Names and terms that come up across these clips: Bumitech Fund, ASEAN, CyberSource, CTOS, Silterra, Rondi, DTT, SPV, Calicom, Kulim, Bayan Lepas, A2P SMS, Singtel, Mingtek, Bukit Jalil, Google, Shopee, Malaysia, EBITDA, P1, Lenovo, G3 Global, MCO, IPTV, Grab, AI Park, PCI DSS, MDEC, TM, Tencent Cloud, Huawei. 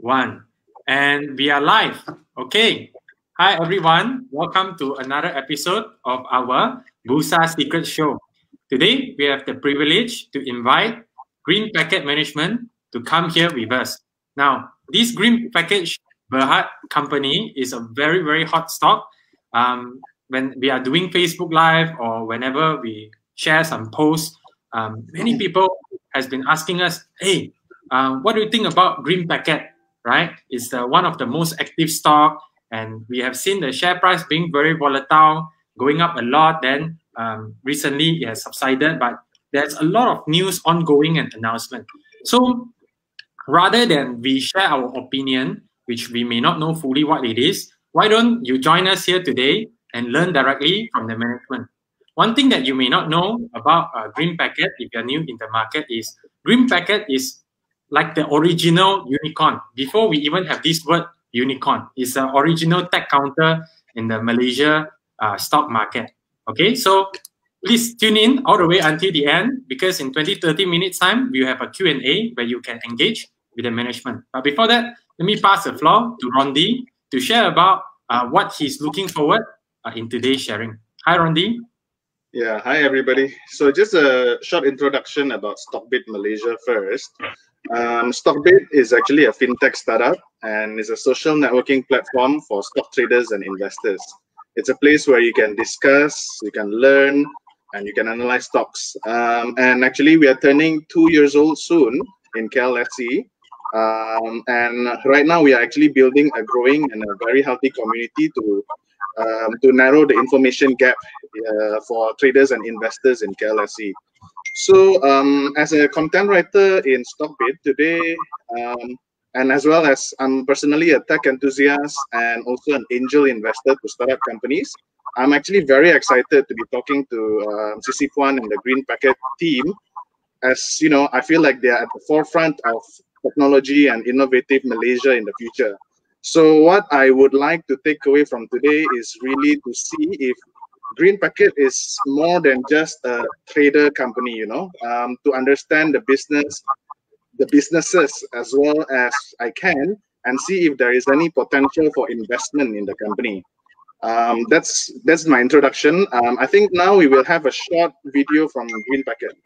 One, and we are live. Okay, hi everyone, welcome to another episode of our Bursa Secret Show. Today we have the privilege to invite Green Packet Management to come here with us. Now, this Green Packet Berhad company is a very hot stock. When we are doing Facebook Live or whenever we share some posts, many people has been asking us, hey, what do you think about Green Packet? Right, it's one of the most active stock, and we have seen the share price being very volatile, going up a lot. Then recently it has subsided, but there's a lot of news ongoing and announcement. So rather than we share our opinion, which we may not know fully what it is, why don't you join us here today and learn directly from the management? One thing that you may not know about Green Packet, if you're new in the market, is Green Packet is like the original unicorn. Before we even have this word unicorn, it's the original tech counter in the Malaysia stock market. Okay, so please tune in all the way until the end, because in 20-30 minutes time, we have a Q&A where you can engage with the management. But before that, let me pass the floor to Rondi to share about what he's looking forward in today's sharing. Hi, Rondi. Yeah, hi everybody. So just a short introduction about Stockbit Malaysia first. Stockbit is actually a fintech startup and is a social networking platform for stock traders and investors. It's a place where you can discuss, you can learn, and you can analyze stocks. And actually, we are turning 2 years old soon in KLSE. And right now, we are actually building a growing and a very healthy community to narrow the information gap for traders and investors in KLSE. So as a content writer in Stockbit today, and as well as I'm personally a tech enthusiast and also an angel investor to startup companies, I'm actually very excited to be talking to CC Puan and the Green Packet team. As you know, I feel like they are at the forefront of technology and innovative Malaysia in the future. So what I would like to take away from today is really to see if Green Packet is more than just a trader company, you know, to understand the business, the businesses as well as I can, and see if there is any potential for investment in the company. That's my introduction. I think now we will have a short video from Green Packet.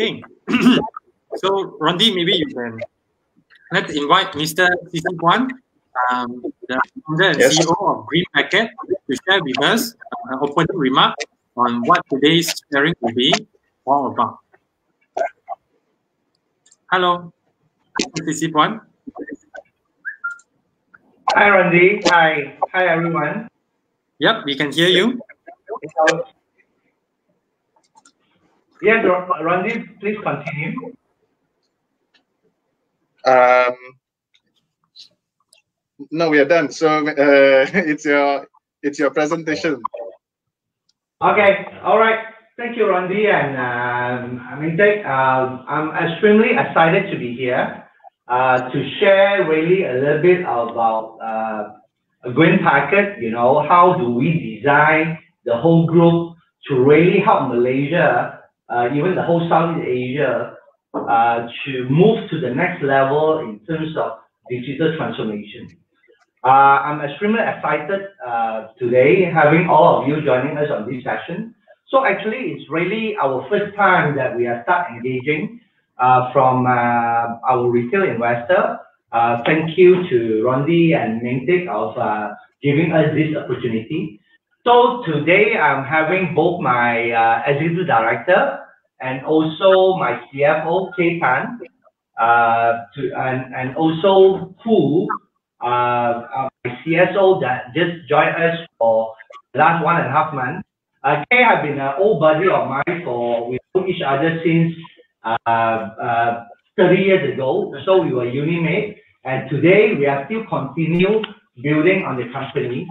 Okay. So, Rondi, maybe you can let's invite Mr. CC Puan, the founder and CEO of Green Packet, to share with us an opening remark on what today's sharing will be all about. Hello, CC Puan. Hi, Rondi. Hi. Hi, everyone. Yep, we can hear you. Yeah, Rondi, please continue. No, we are done. So it's your presentation. Okay. All right. Thank you, Rondi, and Mingtek. I'm extremely excited to be here to share really a little bit about Green Packet. You know, how do we design the whole group to really help Malaysia, even the whole Southeast Asia, to move to the next level in terms of digital transformation. I'm extremely excited today having all of you joining us on this session. So actually, it's really our first time that we are start engaging from our retail investor. Thank you to Rondi and Mingtek of giving us this opportunity. So today, I'm having both my executive director and also my CFO, K-Pan, and also Fu, my CSO that just joined us for the last 1.5 months. K has been an old buddy of mine for, we've known each other since 30 years ago. So we were uni mates, and today we are still continue building on the company.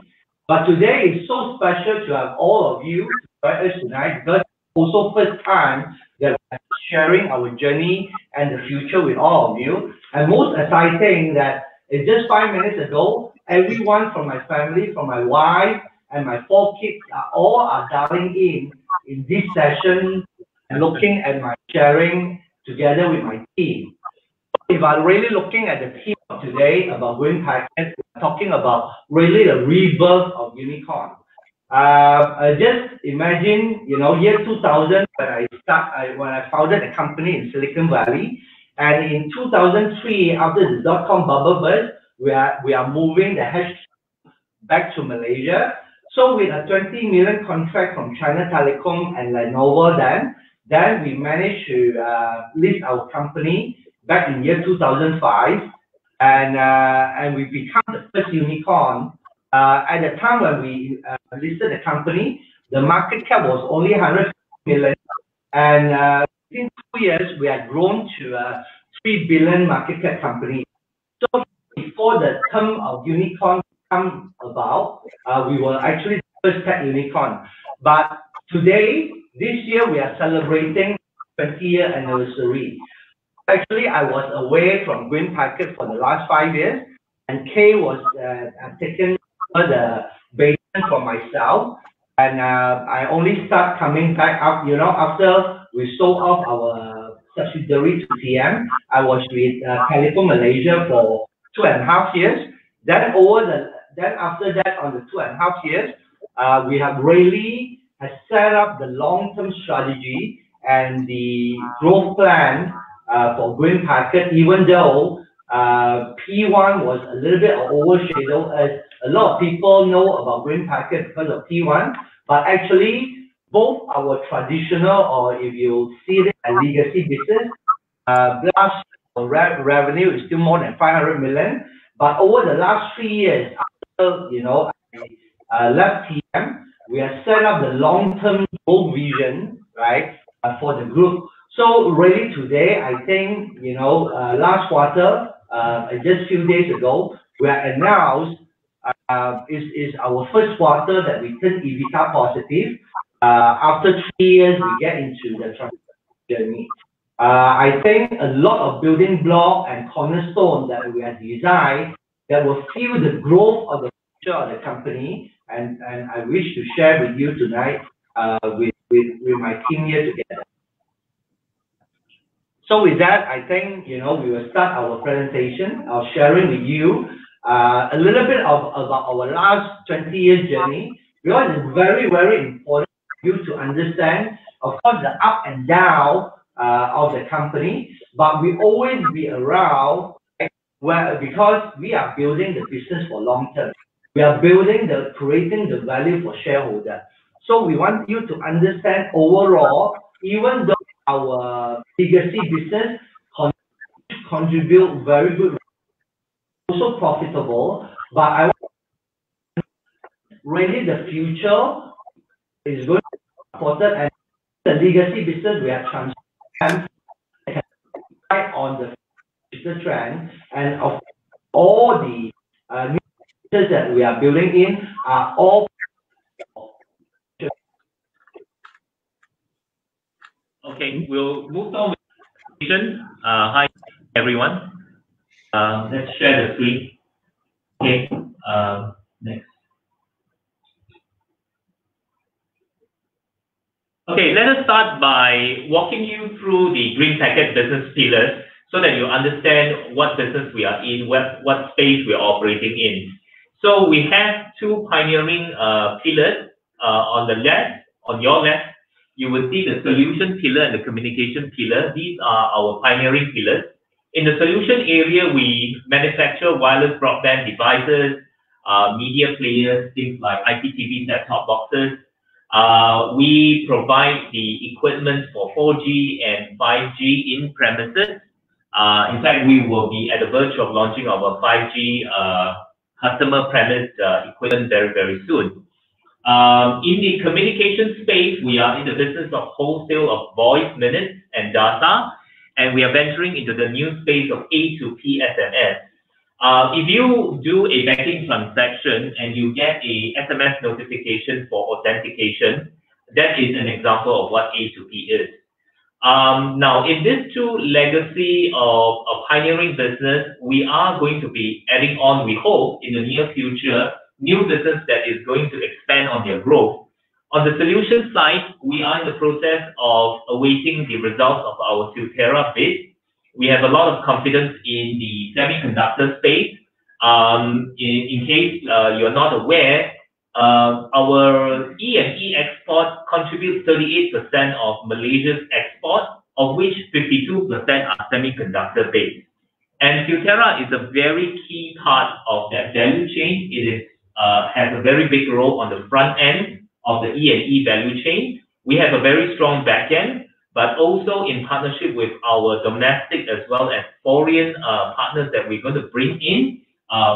But today is so special to have all of you join us tonight, because also first time that we're sharing our journey and the future with all of you. And most exciting that it's just 5 minutes ago, everyone from my family, from my wife and my 4 kids are all dialing in this session and looking at my sharing together with my team. If I'm really looking at the theme of today about Green Packet, we're talking about really the rebirth of unicorn. Just imagine, you know, year 2000 when I founded a company in Silicon Valley, and in 2003 after the dot-com bubble burst, we are moving the hash back to Malaysia. So with a 20 million contract from China Telecom and Lenovo, then we managed to list our company back in year 2005, and we become the first unicorn. At the time when we listed the company, the market cap was only 100 million, and in 2 years we had grown to a 3 billion market cap company. So before the term of unicorn come about, we were actually the first tech unicorn. But today, this year, we are celebrating 20-year anniversary. Actually, I was away from Green Packet for the last 5 years, and Kay was taken the basement for myself, and I only start coming back up, you know, after we sold off our subsidiary to TM. I was with Calicom Malaysia for 2.5 years. Then after that, on the 2.5 years, we have really set up the long-term strategy and the growth plan for Green Packet, even though P1 was a little bit overshadowed, as a lot of people know about Green Packet because of P1, but actually both our traditional, or if you see it as legacy business, plus revenue is still more than 500 million. But over the last 3 years, after, you know, I left TM, we have set up the long-term goal vision, right, for the group. So really today, I think, you know, last quarter, just a few days ago, we announced is our first quarter that we turned EBITDA positive. After 3 years, we get into the transformation journey. I think a lot of building block and cornerstone that we have designed that will fuel the growth of the future of the company. And I wish to share with you tonight with my team here together. So with that, I think, you know, we will start our presentation. I'll sharing with you a little bit about our last 20-year journey, because it's very, very important for you to understand, of course, the up and down of the company, but we always be around where, because we are building the business for long term. We are building the, creating the value for shareholders. So we want you to understand overall, even though our legacy business contribute very good, also profitable, but I want really the future is going to be supported, and the legacy business we are transforming on the business trend, and of all the new businesses that we are building in are all. Okay, we'll move on. Hi everyone. Let's share the screen. Okay. Next. Okay, let us start by walking you through the Green Packet business pillars so that you understand what business we are in, what space we are operating in. So we have two pioneering pillars on the left, on your left. You will see the solution pillar and the communication pillar. These are our pioneering pillars. In the solution area, we manufacture wireless broadband devices, media players, things like IPTV set-top boxes. We provide the equipment for 4G and 5G in premises. In fact, we will be at the verge of launching our 5G customer premise equipment very, very soon. In the communication space, we are in the business of wholesale of voice minutes and data, and we are venturing into the new space of A2P SMS. If you do a banking transaction and you get a SMS notification for authentication, that is an example of what A2P is. Now, in these two legacy of pioneering business, we are going to be adding on, we hope, in the near future, new business that is going to expand on their growth. On the solution side, we are in the process of awaiting the results of our Silterra bid. We have a lot of confidence in the semiconductor space. In case you're not aware, our E&E export contributes 38% of Malaysia's export, of which 52% are semiconductor based. And Silterra is a very key part of that value chain. It is has a very big role on the front end of the E&E value chain. We have a very strong back end, but also in partnership with our domestic as well as foreign partners that we're going to bring in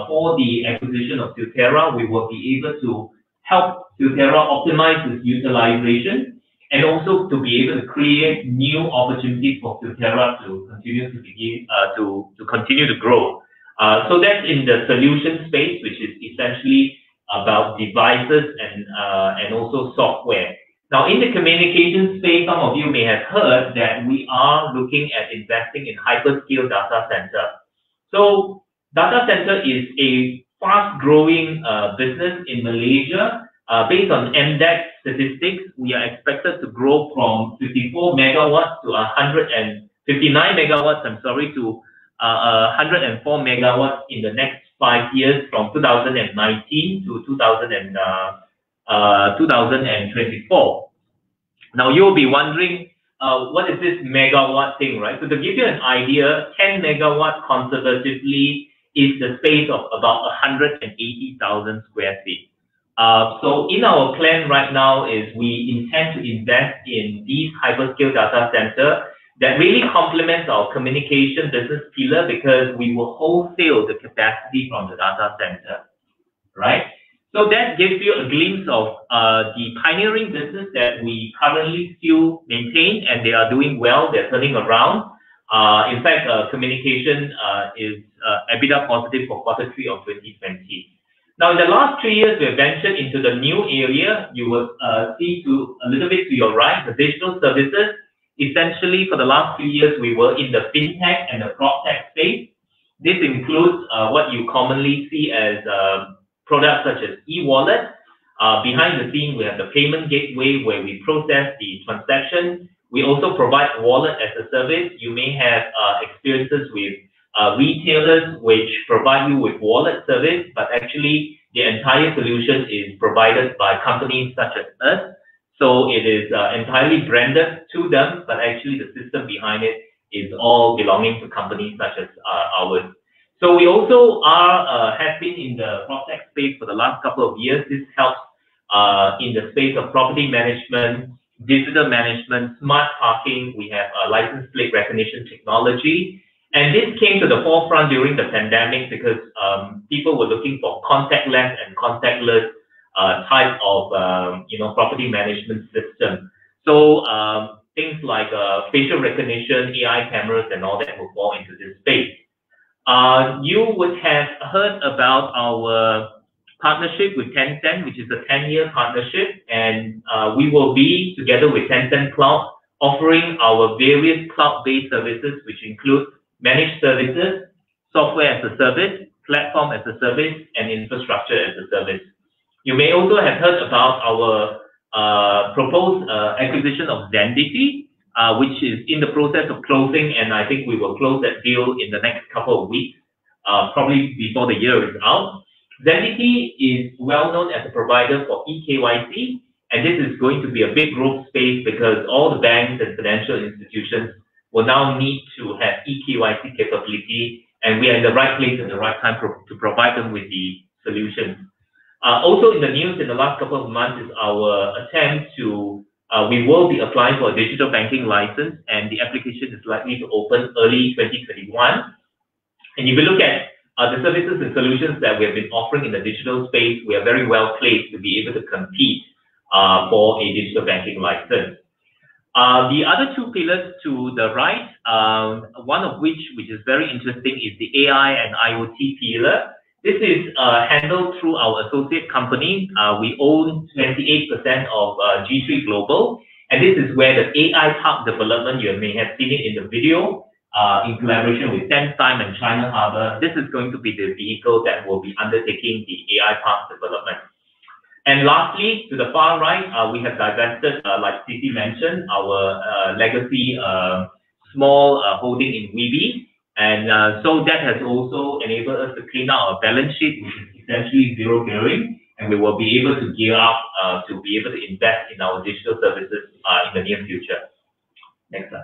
for the acquisition of Silterra. We will be able to help Silterra optimize its utilization and also to be able to create new opportunities for Silterra to continue to begin to continue to grow. So that's in the solution space, which is essentially about devices and also software. Now, in the communication space, some of you may have heard that we are looking at investing in hyperscale data center. So data center is a fast-growing business in Malaysia. Based on MDEC statistics, we are expected to grow from 54 megawatts to 159 megawatts, I'm sorry, to 104 megawatts in the next 5 years from 2019 to 2024. Now you'll be wondering, what is this megawatt thing, right? So to give you an idea, 10 megawatt conservatively is the space of about 180,000 square feet. So in our plan right now is we intend to invest in these hyperscale data center. That really complements our communication business pillar because we will wholesale the capacity from the data center, right? So that gives you a glimpse of the pioneering business that we currently still maintain, and they are doing well. They're turning around. In fact, communication is EBITDA positive for quarter three of 2020. Now, in the last 3 years, we have ventured into the new area. You will see to a little bit to your right, the digital services. Essentially, for the last few years, we were in the fintech and the proptech space. This includes what you commonly see as products such as e-wallet. Behind the scene, we have the payment gateway where we process the transaction. We also provide wallet as a service. You may have experiences with retailers which provide you with wallet service, but actually the entire solution is provided by companies such as us. So it is entirely branded to them, but actually the system behind it is all belonging to companies such as ours. So we also are have been in the PropTech space for the last couple of years. This helps in the space of property management, digital management, smart parking. We have a license plate recognition technology. And this came to the forefront during the pandemic because people were looking for contactless and contactless type of property management system. So things like facial recognition, AI cameras, and all that will fall into this space. You would have heard about our partnership with Tencent, which is a 10-year partnership, and we will be, together with Tencent Cloud, offering our various cloud-based services, which include managed services, software as a service, platform as a service, and infrastructure as a service. You may also have heard about our proposed acquisition of Zendity, which is in the process of closing, and I think we will close that deal in the next couple of weeks, probably before the year is out. Zendity is well known as a provider for EKYC, and this is going to be a big growth space because all the banks and financial institutions will now need to have EKYC capability, and we are in the right place at the right time to provide them with the solutions. Also in the news in the last couple of months is our attempt to, we will be applying for a digital banking license, and the application is likely to open early 2021. And if you look at the services and solutions that we have been offering in the digital space, we are very well placed to be able to compete for a digital banking license. The other two pillars to the right, one of which is very interesting, is the AI and IoT pillar. This is handled through our associate company. We own 28% of G3 Global, and this is where the AI Park development, you may have seen it in the video, in collaboration with SenseTime and China Harbour. This is going to be the vehicle that will be undertaking the AI Park development. And lastly, to the far right, we have divested, like Siti mentioned, our legacy small holding in Weebly. And so that has also enabled us to clean out our balance sheet, which is essentially zero gearing. And we will be able to gear up to be able to invest in our digital services in the near future. Next slide.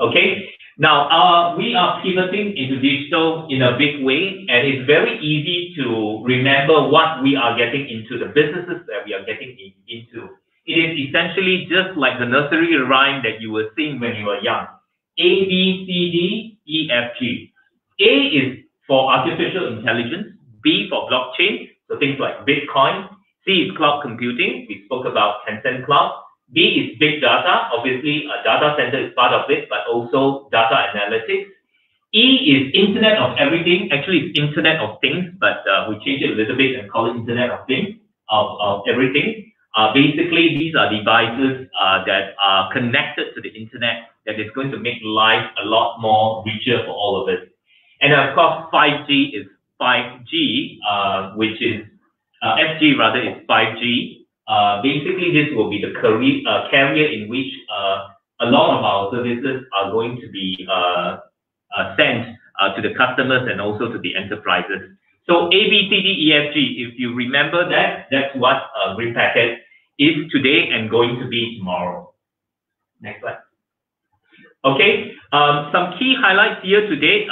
Okay. Now, we are pivoting into digital in a big way, and it's very easy to remember what we are getting into, the businesses that we are getting into. It is essentially just like the nursery rhyme that you were seeing when you were young. A, B, C, D, E, F, G. A is for artificial intelligence, B for blockchain, so things like Bitcoin, C is cloud computing, we spoke about Tencent Cloud, B is big data. Obviously, a data center is part of it, but also data analytics. E is Internet of Everything. Actually, it's Internet of Things, but we change it a little bit and call it Internet of Things, of Everything. Basically, these are devices that are connected to the Internet that is going to make life a lot more richer for all of us. And of course, 5G is 5G, which is, FG rather, is 5G. Basically, this will be the carrier in which a lot of our services are going to be sent to the customers and also to the enterprises. So A, B, C, D, E, F, G, if you remember that, that's what Green Packet is today and going to be tomorrow. Next slide. Okay, some key highlights here today,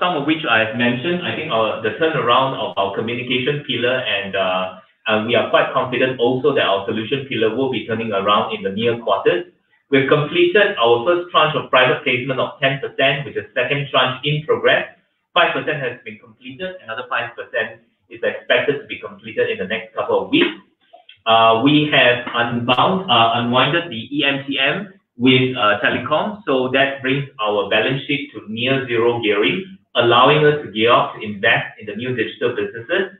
some of which I have mentioned. I think the turnaround of our communication pillar, and we are quite confident also that our solution pillar will be turning around in the near quarters. We've completed our first tranche of private placement of 10%, with the second tranche in progress. 5% has been completed. Another 5% is expected to be completed in the next couple of weeks. We have unwinded the EMTM with Telecom, so that brings our balance sheet to near zero gearing, allowing us to gear up to invest in the new digital businesses.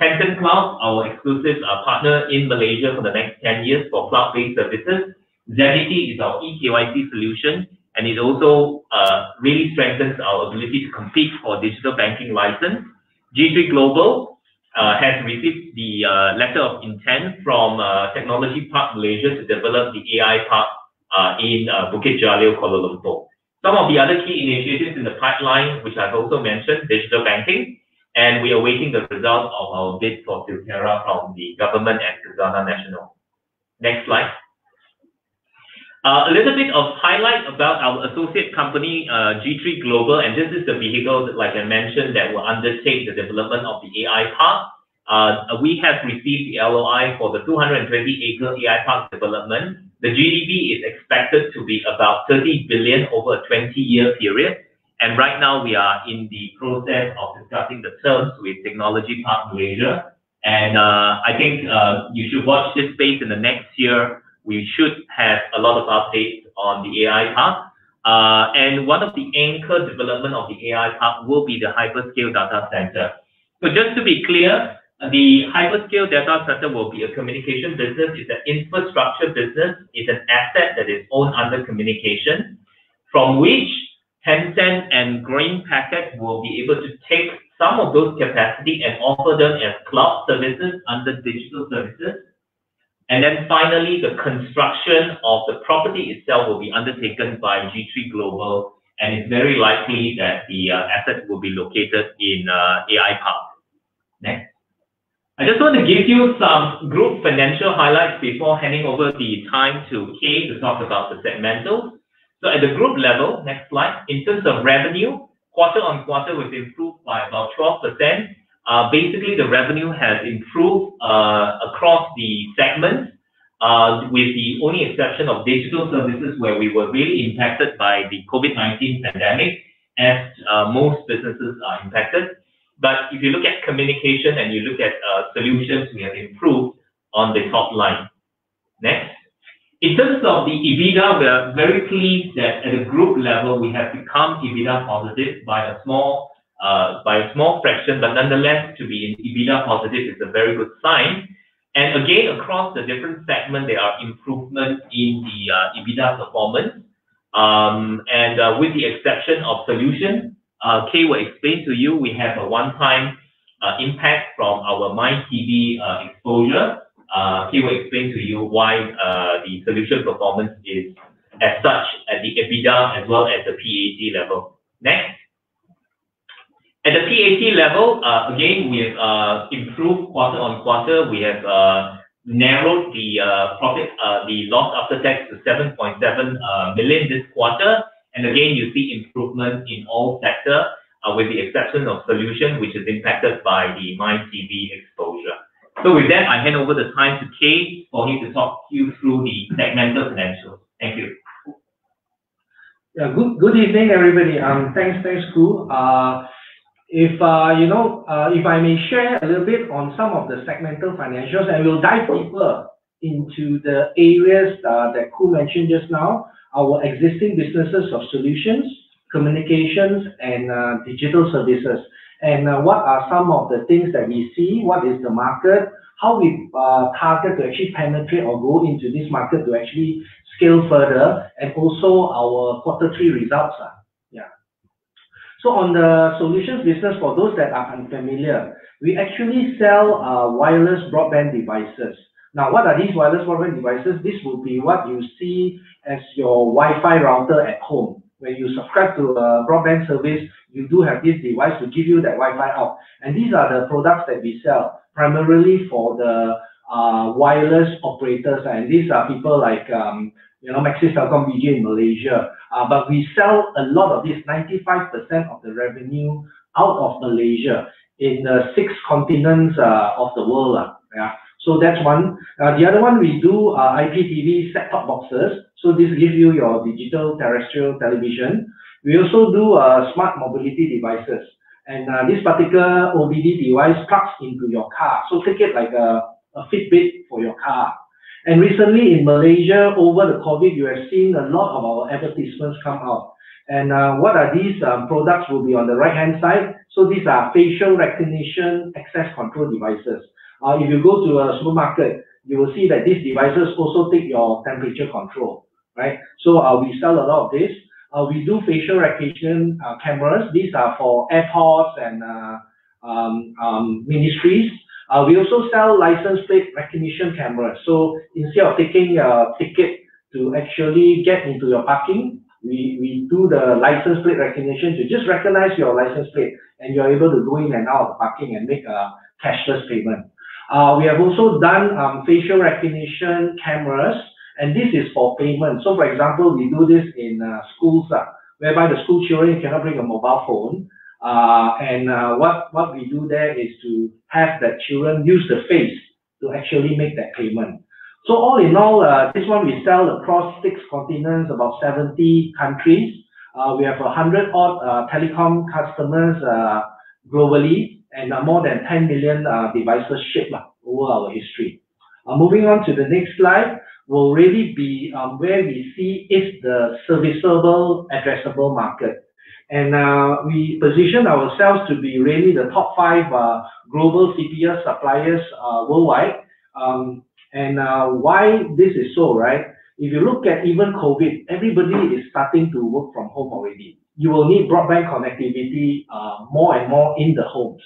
Tencent Cloud, our exclusive partner in Malaysia for the next 10 years for cloud-based services. Zendity is our EKYC solution, and it also really strengthens our ability to compete for digital banking license. G3 Global has received the letter of intent from Technology Park Malaysia to develop the AI Park in Bukit Jalil, Kuala Lumpur. Some of the other key initiatives in the pipeline, which I've also mentioned, digital banking. And we are awaiting the result of our bid for Silterra from the government and Kazana National. Next slide. A little bit of highlight about our associate company, G3 Global, and this is the vehicle that, like I mentioned, that will undertake the development of the AI Park. We have received the LOI for the 220-acre AI Park development. The GDP is expected to be about 30 billion over a 20-year period. And right now we are in the process of discussing the terms with Technology Park Malaysia. And I think you should watch this space. In the next year, we should have a lot of updates on the AI Park. And one of the anchor development of the AI Park will be the hyperscale data center. So just to be clear, the hyperscale data center will be a communication business. It's an infrastructure business. It's an asset that is owned under communication, from which Tencent and Green Packet will be able to take some of those capacity and offer them as cloud services under digital services. And then finally, the construction of the property itself will be undertaken by G3 Global, and it's very likely that the asset will be located in AI Park. Next. I just want to give you some group financial highlights before handing over the time to Kay to talk about the segmentals. So at the group level, next slide, in terms of revenue, quarter on quarter, we've improved by about 12%. Basically, the revenue has improved across the segments, with the only exception of digital services, where we were really impacted by the COVID-19 pandemic, as most businesses are impacted. But if you look at communication and you look at solutions, we have improved on the top line. Next. In terms of the EBITDA, we are very pleased that at a group level, we have become EBITDA positive by a small fraction, but nonetheless, to be in EBITDA positive is a very good sign. And again, across the different segments, there are improvements in the EBITDA performance. With the exception of solutions, Kay will explain to you, we have a one-time impact from our MyTV exposure. Kay will explain to you why the solution performance is as such at the EBITDA as well as the PAT level. Next. At the PAT level, again, we have improved quarter on quarter. We have narrowed the loss after tax to 7.7 million this quarter. And again, you see improvement in all sectors, with the exception of solution, which is impacted by the MyTV exposure. So with that, I hand over the time to Kay for him to talk you through the segmental financials. Thank you. Yeah, good evening, everybody. Thanks, Koo. If I may share a little bit on some of the segmental financials, and we'll dive deeper into the areas that Koo mentioned just now. Our existing businesses of solutions, communications, and digital services. And what are some of the things that we see? What is the market? How we target to actually penetrate or go into this market to actually scale further? And also our quarter three results. So on the solutions business, for those that are unfamiliar, we actually sell wireless broadband devices. Now, what are these wireless broadband devices? This will be what you see as your Wi-Fi router at home. When you subscribe to a broadband service, you do have this device to give you that Wi-Fi out. And these are the products that we sell, primarily for the wireless operators. And these are people like, Maxis, Telecom, BJ in Malaysia. But we sell a lot of this, 95% of the revenue out of Malaysia in the 6 continents of the world. So that's one. The other one, we do IPTV set-top boxes. So this gives you your digital terrestrial television. We also do smart mobility devices. And this particular OBD device plugs into your car. So take it like a Fitbit for your car. And recently in Malaysia, over the COVID, you have seen a lot of our advertisements come out. And what are these products will be on the right-hand side. So these are facial recognition access control devices. If you go to a supermarket, you will see that these devices also take your temperature control, right? So we sell a lot of this. We do facial recognition cameras. These are for airports and ministries. We also sell license plate recognition cameras. So instead of taking a ticket to actually get into your parking, we do the license plate recognition to just recognize your license plate, and you're able to go in and out of the parking and make a cashless payment. We have also done facial recognition cameras, and this is for payment. So, for example, we do this in schools, whereby the school children cannot bring a mobile phone. What we do there is to have that children use the face to actually make that payment. So all in all, this one we sell across 6 continents, about 70 countries. We have 100-odd telecom customers globally, and more than 10 million devices shipped over our history. Moving on to the next slide, will really be where we see is the serviceable, addressable market. And we position ourselves to be really the top 5 global CPS suppliers worldwide. Why this is so, right? If you look at even COVID, everybody is starting to work from home already. You will need broadband connectivity more and more in the homes.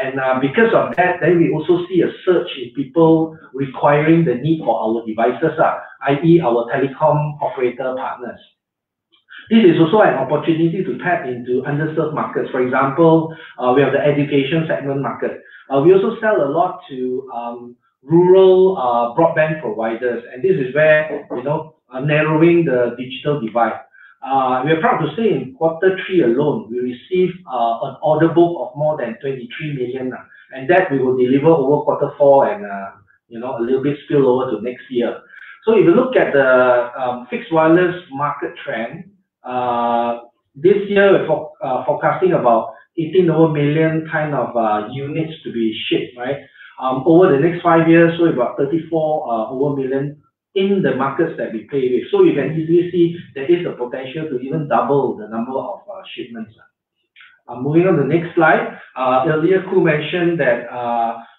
And because of that, then we also see a surge in people requiring the need for our devices, i.e. our telecom operator partners. This is also an opportunity to tap into underserved markets. For example, we have the education segment market. We also sell a lot to rural broadband providers, and this is where, you know, narrowing the digital divide. We are proud to say in Q3 alone, we received an order book of more than 23 million, and that we will deliver over Q4 and, you know, a little bit spill over to next year. So if you look at the fixed wireless market trend, this year we're forecasting about 18 over million kind of units to be shipped, right? Over the next 5 years, so about 34 over million in the markets that we play with. So you can easily see there is a potential to even double the number of shipments. Moving on to the next slide, earlier Ku mentioned that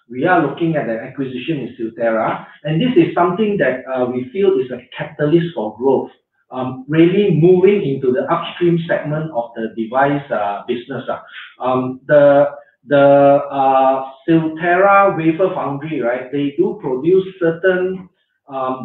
we are looking at an acquisition in Silterra, and this is something that we feel is a catalyst for growth. Really moving into the upstream segment of the device business. The Silterra wafer foundry, right? They do produce certain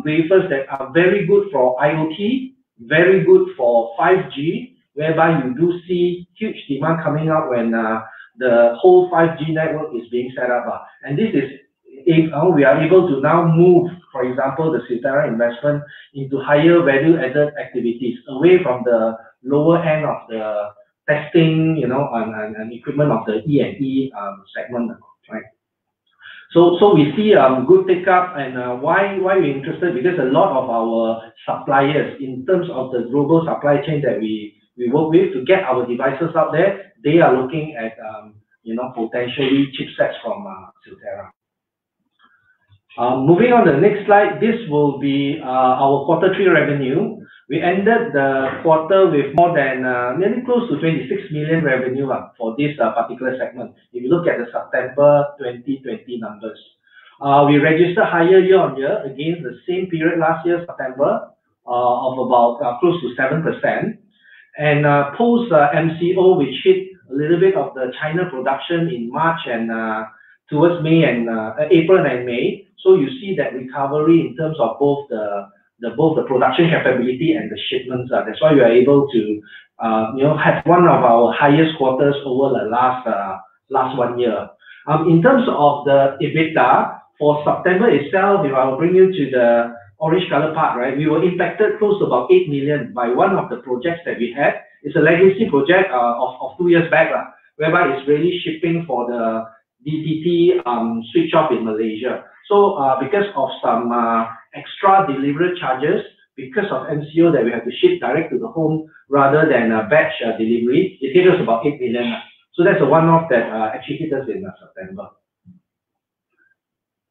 wafers that are very good for IoT, very good for 5G, whereby you do see huge demand coming up when the whole 5G network is being set up. And this is if we are able to now move, for example, the Silterra investment into higher value-added activities, away from the lower end of the testing, you know, and equipment of the E&E segment, right? So we see good take-up, and why we're interested, because a lot of our suppliers, in terms of the global supply chain that we work with to get our devices out there, they are looking at, you know, potentially chipsets from Silterra. Moving on to the next slide, this will be our Q3 revenue. We ended the quarter with more than nearly close to 26 million revenue for this particular segment. If you look at the September 2020 numbers, we registered higher year-on-year against the same period last year, September, of about close to 7%. And post MCO, which hit a little bit of the China production in March and towards May and April and May. So you see that recovery in terms of both the production capability and the shipments. That's why we are able to you know, have one of our highest quarters over the last 1 year. In terms of the EBITDA for September itself, if I will bring you to the orange color part, right? We were impacted close to about 8 million by one of the projects that we had. It's a legacy project of 2 years back, whereby it's really shipping for the DTT switch off in Malaysia. So because of some extra delivery charges, because of MCO that we have to ship direct to the home rather than a batch delivery, it hit us about 8 million. So that's a one-off that actually hit us in September.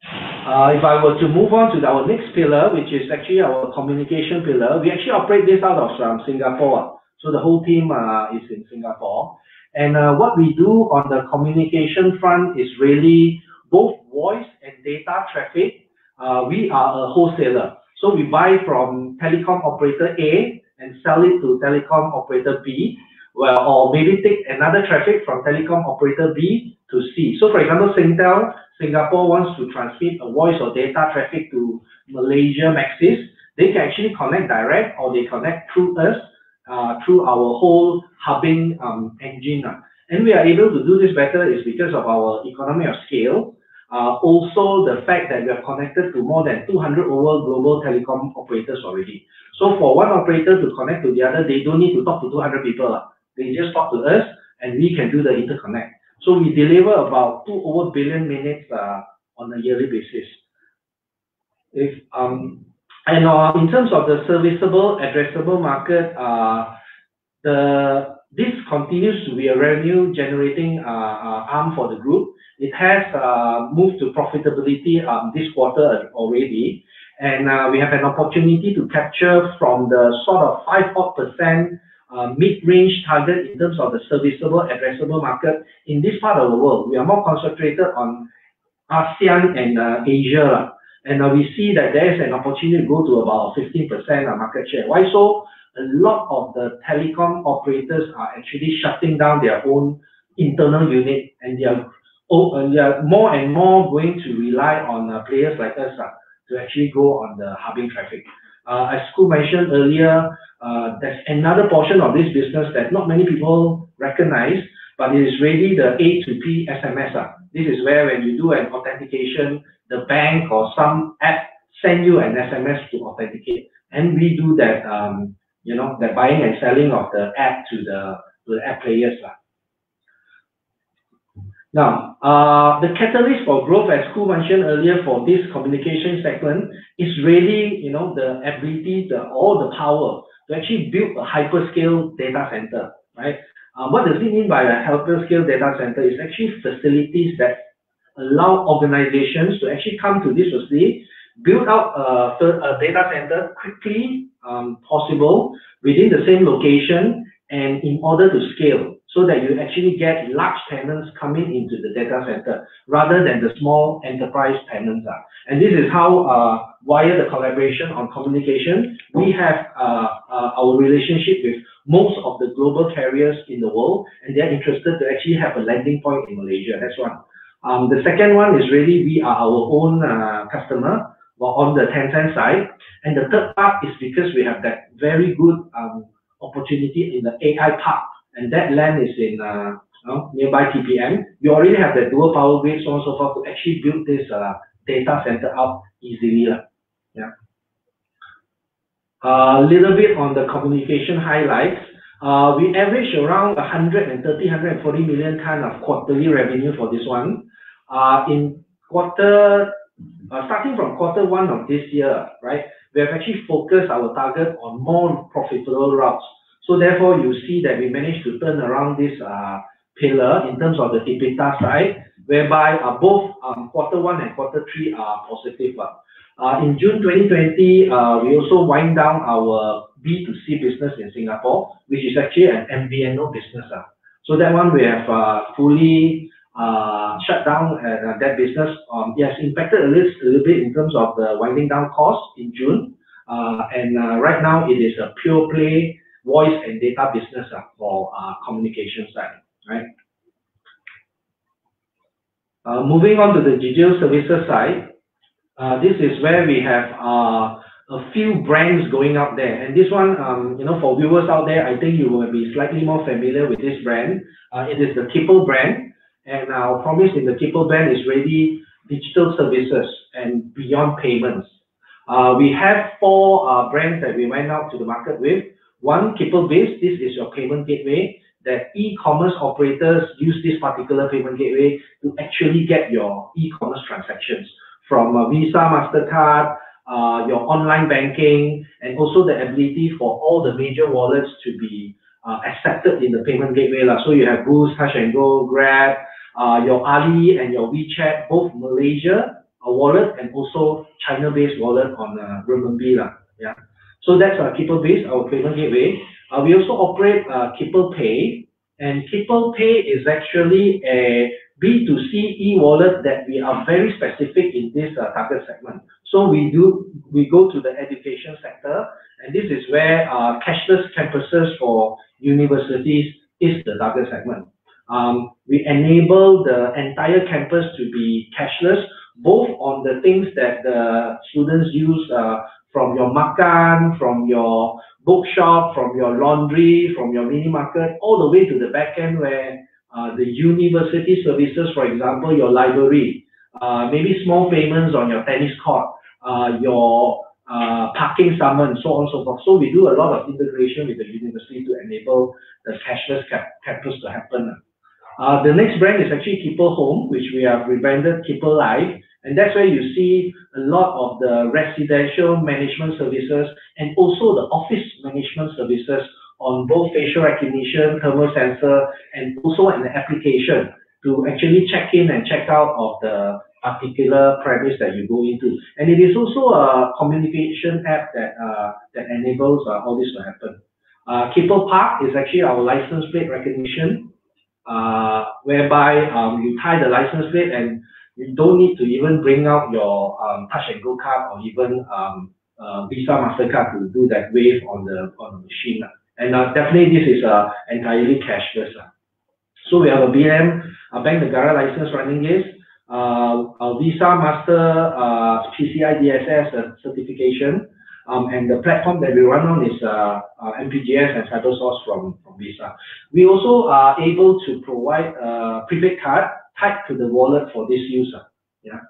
If I were to move on to our next pillar, which is actually our communication pillar, we actually operate this out of Singapore. So the whole team is in Singapore. And what we do on the communication front is really both voice and data traffic. We are a wholesaler. So we buy from telecom operator A and sell it to telecom operator B, well, or maybe take another traffic from telecom operator B to C. So for example, Singtel Singapore wants to transmit a voice or data traffic to Malaysia Maxis. They can actually connect direct, or they connect through us, through our whole hubbing engine. And we are able to do this better is because of our economy of scale. Also, the fact that we are connected to more than 200 over global telecom operators already. So for one operator to connect to the other, they don't need to talk to 200 people. They just talk to us and we can do the interconnect. So we deliver about 2 billion minutes on a yearly basis. If in terms of the serviceable addressable market, this continues to be a revenue generating arm for the group. It has moved to profitability this quarter already, and we have an opportunity to capture from the sort of 5% mid-range target in terms of the serviceable addressable market in this part of the world. We are more concentrated on ASEAN and Asia, and we see that there is an opportunity to go to about 15% market share. Why so? A lot of the telecom operators are actually shutting down their own internal unit, and they are more and more going to rely on players like us to actually go on the hubbing traffic. As Ku mentioned earlier, there's another portion of this business that not many people recognize, but it is really the A2P SMS. This is where when you do an authentication, the bank or some app send you an SMS to authenticate, and we do that. The buying and selling of the app to the app players. Now, the catalyst for growth, as Ku mentioned earlier, for this communication segment is really, the ability, the power to actually build a hyperscale data center, right? What does it mean by a hyperscale data center? It's actually facilities that allow organizations to actually come to this facility, build out a data center quickly possible within the same location and in order to scale, so that you actually get large tenants coming into the data center rather than the small enterprise tenants. And this is how, via the collaboration on communication, we have our relationship with most of the global carriers in the world, and they're interested to actually have a landing point in Malaysia. That's one. The second one is really we are our own customer on the Tencent side. And the third part is because we have that very good opportunity in the AI Park, and that land is in nearby TPM. We already have the dual power grid, so on and so forth, to actually build this data center up easily. Yeah. A little bit on the communication highlights. We average around 130, 140 million kind of quarterly revenue for this one. Starting from Q1 of this year, right, we have actually focused our target on more profitable routes. So therefore, you see that we managed to turn around this pillar in terms of the EBITDA side, whereby both Q1 and Q3 are positive. In June 2020, we also wind down our B2C business in Singapore, which is actually an MVNO business. So that one we have fully shut down that business. Yes, impacted a little bit in terms of the winding down cost in June. And right now it is a pure play voice and data business for communication side, right? Moving on to the digital services side, this is where we have a few brands going out there, and this one, for viewers out there, I think you will be slightly more familiar with this brand. It is the Kipple brand, and our promise in the Kipple brand is really digital services and beyond payments. We have four brands that we went out to the market with. One, Kipple Base. This is your payment gateway that e-commerce operators use. This particular payment gateway to actually get your e-commerce transactions from Visa, Mastercard, your online banking, and also the ability for all the major wallets to be accepted in the payment gateway. So you have Boost, Touch and Go, Grab, your Ali and your WeChat, both Malaysia wallet and also China-based wallet on renminbi. Yeah. So that's Kipple Base, our payment gateway. We also operate Kipple Pay, and Kipple Pay is actually a B2C e-wallet that we are very specific in this target segment. So we go to the education sector, and this is where cashless campuses for universities is the target segment. We enable the entire campus to be cashless, both on the things that the students use from your makan, from your bookshop, from your laundry, from your mini market, all the way to the back end where the university services, for example, your library, maybe small payments on your tennis court, your parking summons, so on and so forth. So we do a lot of integration with the university to enable the cashless campus to happen. The next brand is actually Kipple Home, which we have rebranded Kipple Life, and that's where you see a lot of the residential management services and also the office management services on both facial recognition, thermal sensor, and also an application to actually check in and check out of the particular premise that you go into. And it is also a communication app that that enables all this to happen. Kipple Park is actually our license plate recognition, whereby you tie the license plate and you don't need to even bring out your touch and go card or even Visa MasterCard to do that wave on the machine. And definitely this is entirely cashless. So we have a BM, a Bank Negara license running this, a Visa Master PCI DSS certification, and the platform that we run on is MPGS and CyberSource from Visa. We also are able to provide a prepaid card tied to the wallet for this user. Yeah.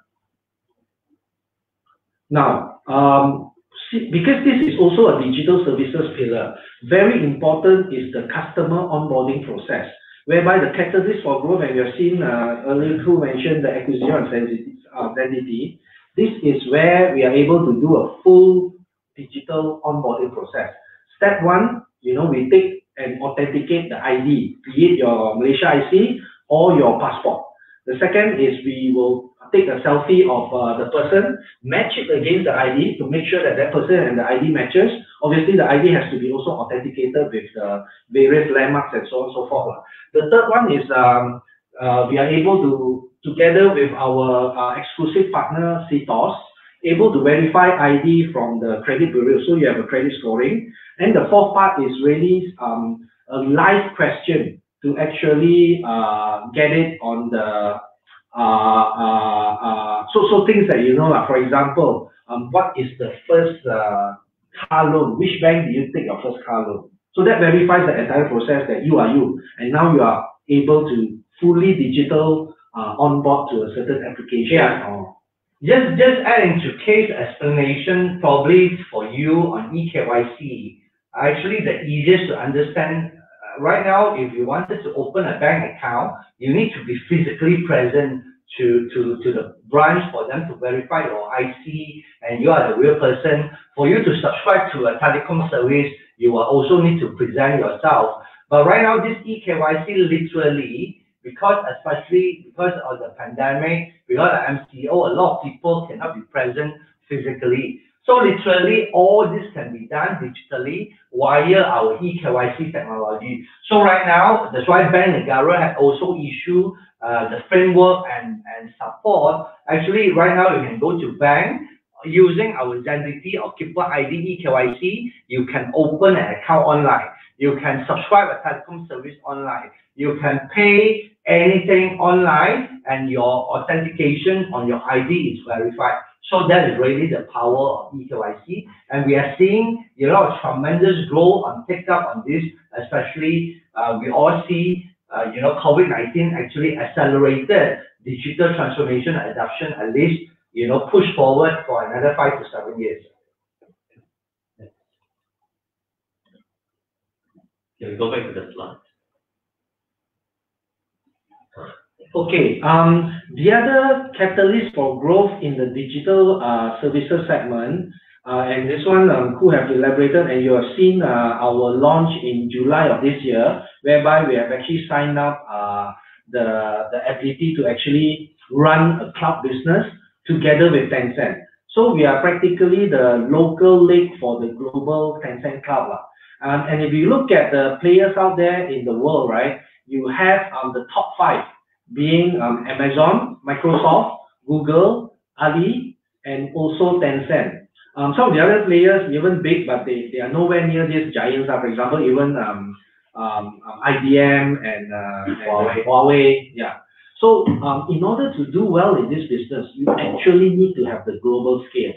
Now, because this is also a digital services pillar, very important is the customer onboarding process, whereby the catalyst for growth, and we have seen earlier who mentioned the acquisition of Zendity. This is where we are able to do a full digital onboarding process. Step one, you know, we take and authenticate the ID, be it your Malaysia IC or your passport. The second is we will take a selfie of the person, match it against the ID to make sure that that person and the ID matches. Obviously, the ID has to be also authenticated with various landmarks and so on and so forth. The third one is we are able to, together with our exclusive partner, CTOS, able to verify ID from the credit bureau, so you have a credit scoring. And the fourth part is really a live question to actually get it on the so things that you know, like for example, what is the first car loan? Which bank did you take your first car loan? So that verifies the entire process that you are you, and now you are able to fully digital onboard to a certain application. Yeah. Or just adding to Kay's explanation, probably for you on EKYC, actually the easiest to understand. Right now, if you wanted to open a bank account, you need to be physically present to the branch for them to verify your IC and you are the real person. For you to subscribe to a telecom service, you will also need to present yourself. But right now, this EKYC literally, because especially because of the pandemic, because of MCO, a lot of people cannot be present physically. So literally, all this can be done digitally via our EKYC technology. So right now, that's why Bank Negara has also issued the framework and support. Actually, right now, you can go to bank using our Zendity or Kipple ID EKYC. You can open an account online. You can subscribe a telecom service online. You can pay anything online, and your authentication on your ID is verified. So that is really the power of EKYC, and we are seeing a lot of tremendous growth on take-up on this, especially we all see, you know, COVID-19 actually accelerated digital transformation adoption, at least, you know, push forward for another 5 to 7 years. Can we go back to the slide? Okay, the other catalyst for growth in the digital services segment, and this one who have elaborated, and you have seen our launch in July of this year, whereby we have actually signed up the ability to actually run a cloud business together with Tencent. So we are practically the local link for the global Tencent Cloud. And if you look at the players out there in the world, right, you have the top 5. Being Amazon, Microsoft, Google, Ali, and also Tencent. Some of the other players, even big, but they are nowhere near these giants. For example, even IBM and Huawei. Yeah. So in order to do well in this business, you actually need to have the global scale.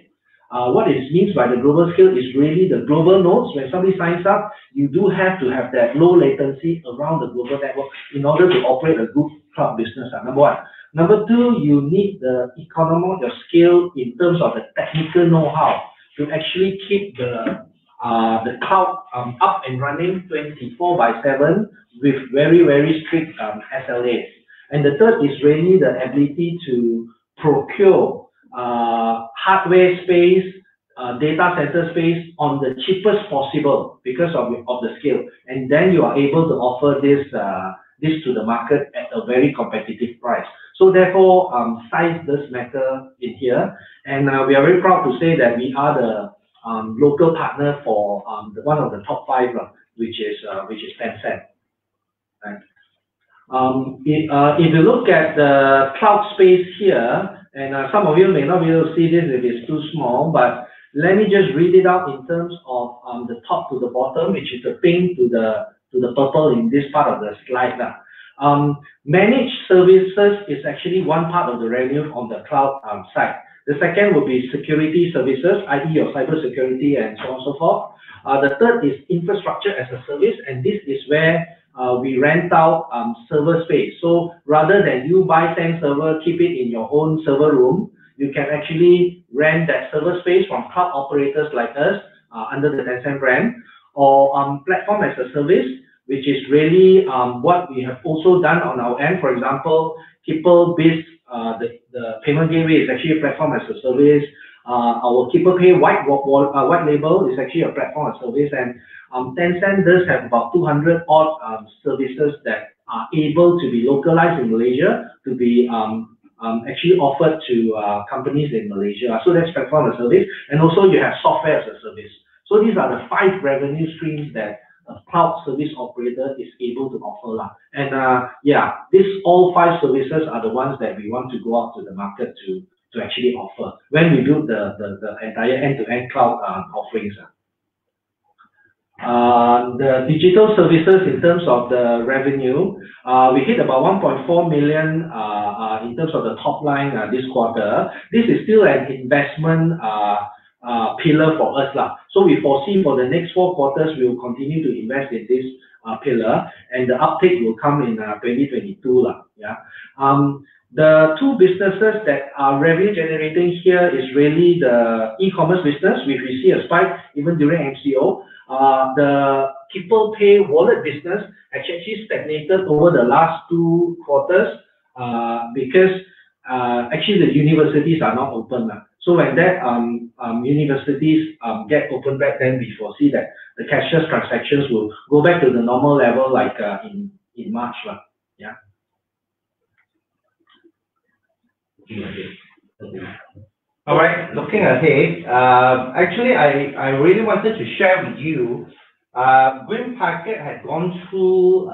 What it means by the global scale is really the global nodes. When somebody signs up, you do have to have that low latency around the global network in order to operate a good cloud business. Number one. Number two, you need the economy of scale in terms of the technical know-how to actually keep the cloud up and running 24/7 with very strict SLAs. And the third is really the ability to procure hardware space, data center space on the cheapest possible because of the scale. And then you are able to offer this this to the market at a very competitive price. So therefore, size does matter in here. And we are very proud to say that we are the local partner for one of the top five, which is Tencent. Right. If you look at the cloud space here, and some of you may not be able to see this if it's too small, but let me just read it out in terms of the top to the bottom, which is the pink to the purple in this part of the slide. Managed services is actually one part of the revenue on the cloud side. The second would be security services, i.e. your cybersecurity and so on and so forth. The third is infrastructure as a service, and this is where we rent out server space. So rather than you buy 10 servers, keep it in your own server room, you can actually rent that server space from cloud operators like us under the Tencent brand, or platform as a service, which is really what we have also done on our end. For example, Kipple Biz, the payment gateway is actually a platform as a service. Our Kipple Pay white label is actually a platform as a service, and Tencent does have about 200 odd services that are able to be localized in Malaysia to be actually offered to companies in Malaysia. So that's platform as a service, and also you have software as a service. So these are the five revenue streams that a cloud service operator is able to offer. And yeah, these all five services are the ones that we want to go out to the market to actually offer when we build the entire end-to-end cloud offerings. The digital services in terms of the revenue, we hit about 1.4 million in terms of the top line this quarter. This is still an investment pillar for us. So we foresee for the next 4 quarters, we will continue to invest in this pillar, and the uptake will come in 2022. Yeah. The two businesses that are revenue generating here is really the e-commerce business, which we see a spike even during MCO. The Kipple Pay wallet business actually stagnated over the last 2 quarters because actually the universities are not open. So when that universities get open back, then we foresee that the cashless transactions will go back to the normal level like in March. Yeah. All right, looking ahead, actually I really wanted to share with you, Green Packet had gone through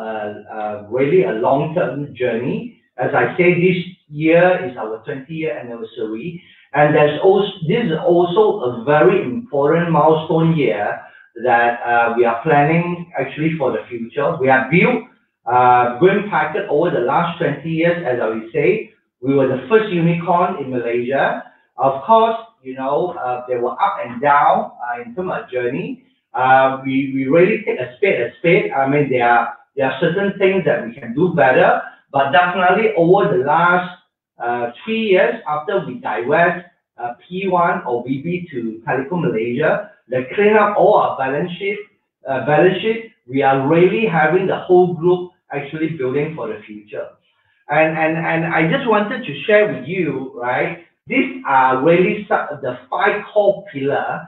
really a long-term journey. As I say, this year is our 20-year anniversary, and there's also, this is also a very important milestone year that we are planning actually for the future. We have built Green Packet over the last 20 years, as I will say. We were the first unicorn in Malaysia. Of course, you know, there were up and down in terms of journey. We really take a spade a spade. I mean, there are certain things that we can do better, but definitely over the last 3 years after we divest P1 or BB to Telecom Malaysia, they clean up all our balance sheet. We are really having the whole group actually building for the future. And I just wanted to share with you, right? These are really the 5 core pillars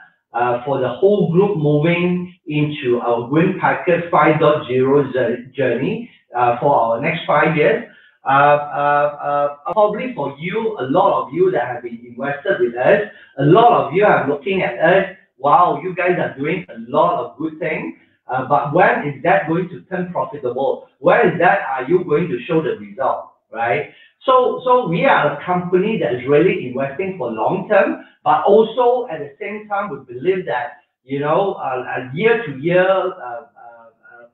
for the whole group moving into our Green Packet 5.0 journey for our next 5 years. Probably for you, a lot of you that have been invested with us, a lot of you are looking at us, wow, you guys are doing a lot of good things. But when is that going to turn profitable? When is that are you going to show the result, right? So we are a company that is really investing for long term, but also at the same time we believe that, you know, a year-to-year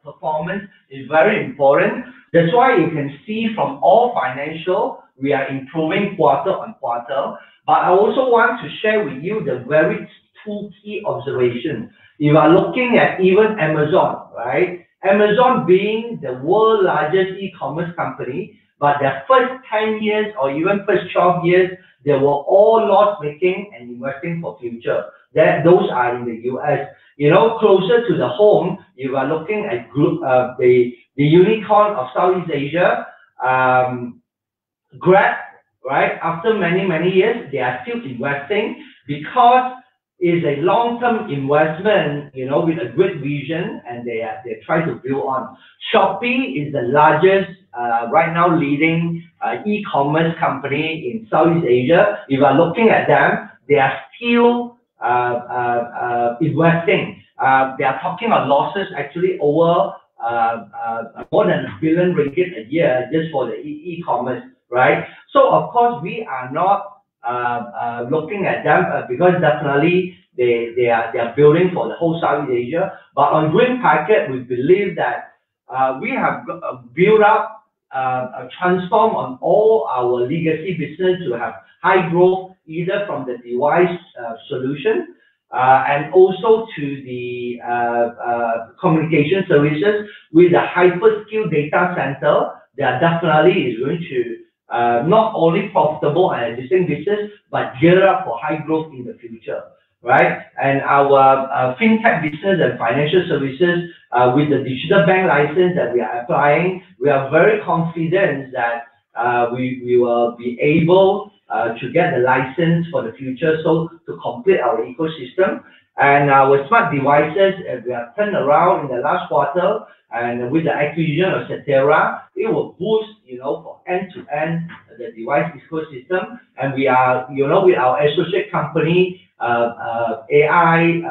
performance is very important. That's why you can see from all financial we are improving quarter on quarter. But I also want to share with you the very two key observations. You are looking at even Amazon, right? Amazon being the world's largest e-commerce company, But their first 10 years or even first 12 years, they were all loss-making and investing for future. That those are in the US. You know, closer to the home, you are looking at group the unicorn of Southeast Asia, Grab, right? After many years, they are still investing because it's a long-term investment, you know, with a great vision, and they try to build on. Shopee is the largest right now leading e-commerce company in Southeast Asia. If you are looking at them, they are still investing. They are talking about losses actually over more than R$1 billion a year just for the e-commerce, right? So of course we are not looking at them because definitely they are building for the whole Southeast Asia. But on Green Packet, we believe that we have built up a transform on all our legacy business to have high growth, either from the device solution and also to the communication services with the hyperscale data center. That definitely is going to not only profitable and existing business, but geared up for high growth in the future, right? And our fintech business and financial services with the digital bank license that we are applying, we are very confident that we will be able to get the license for the future, so to complete our ecosystem. And our smart devices, we have turned around in the last quarter, and with the acquisition of Silterra, it will boost, you know, for end-to-end the device ecosystem. And we are, you know, with our associate company, AI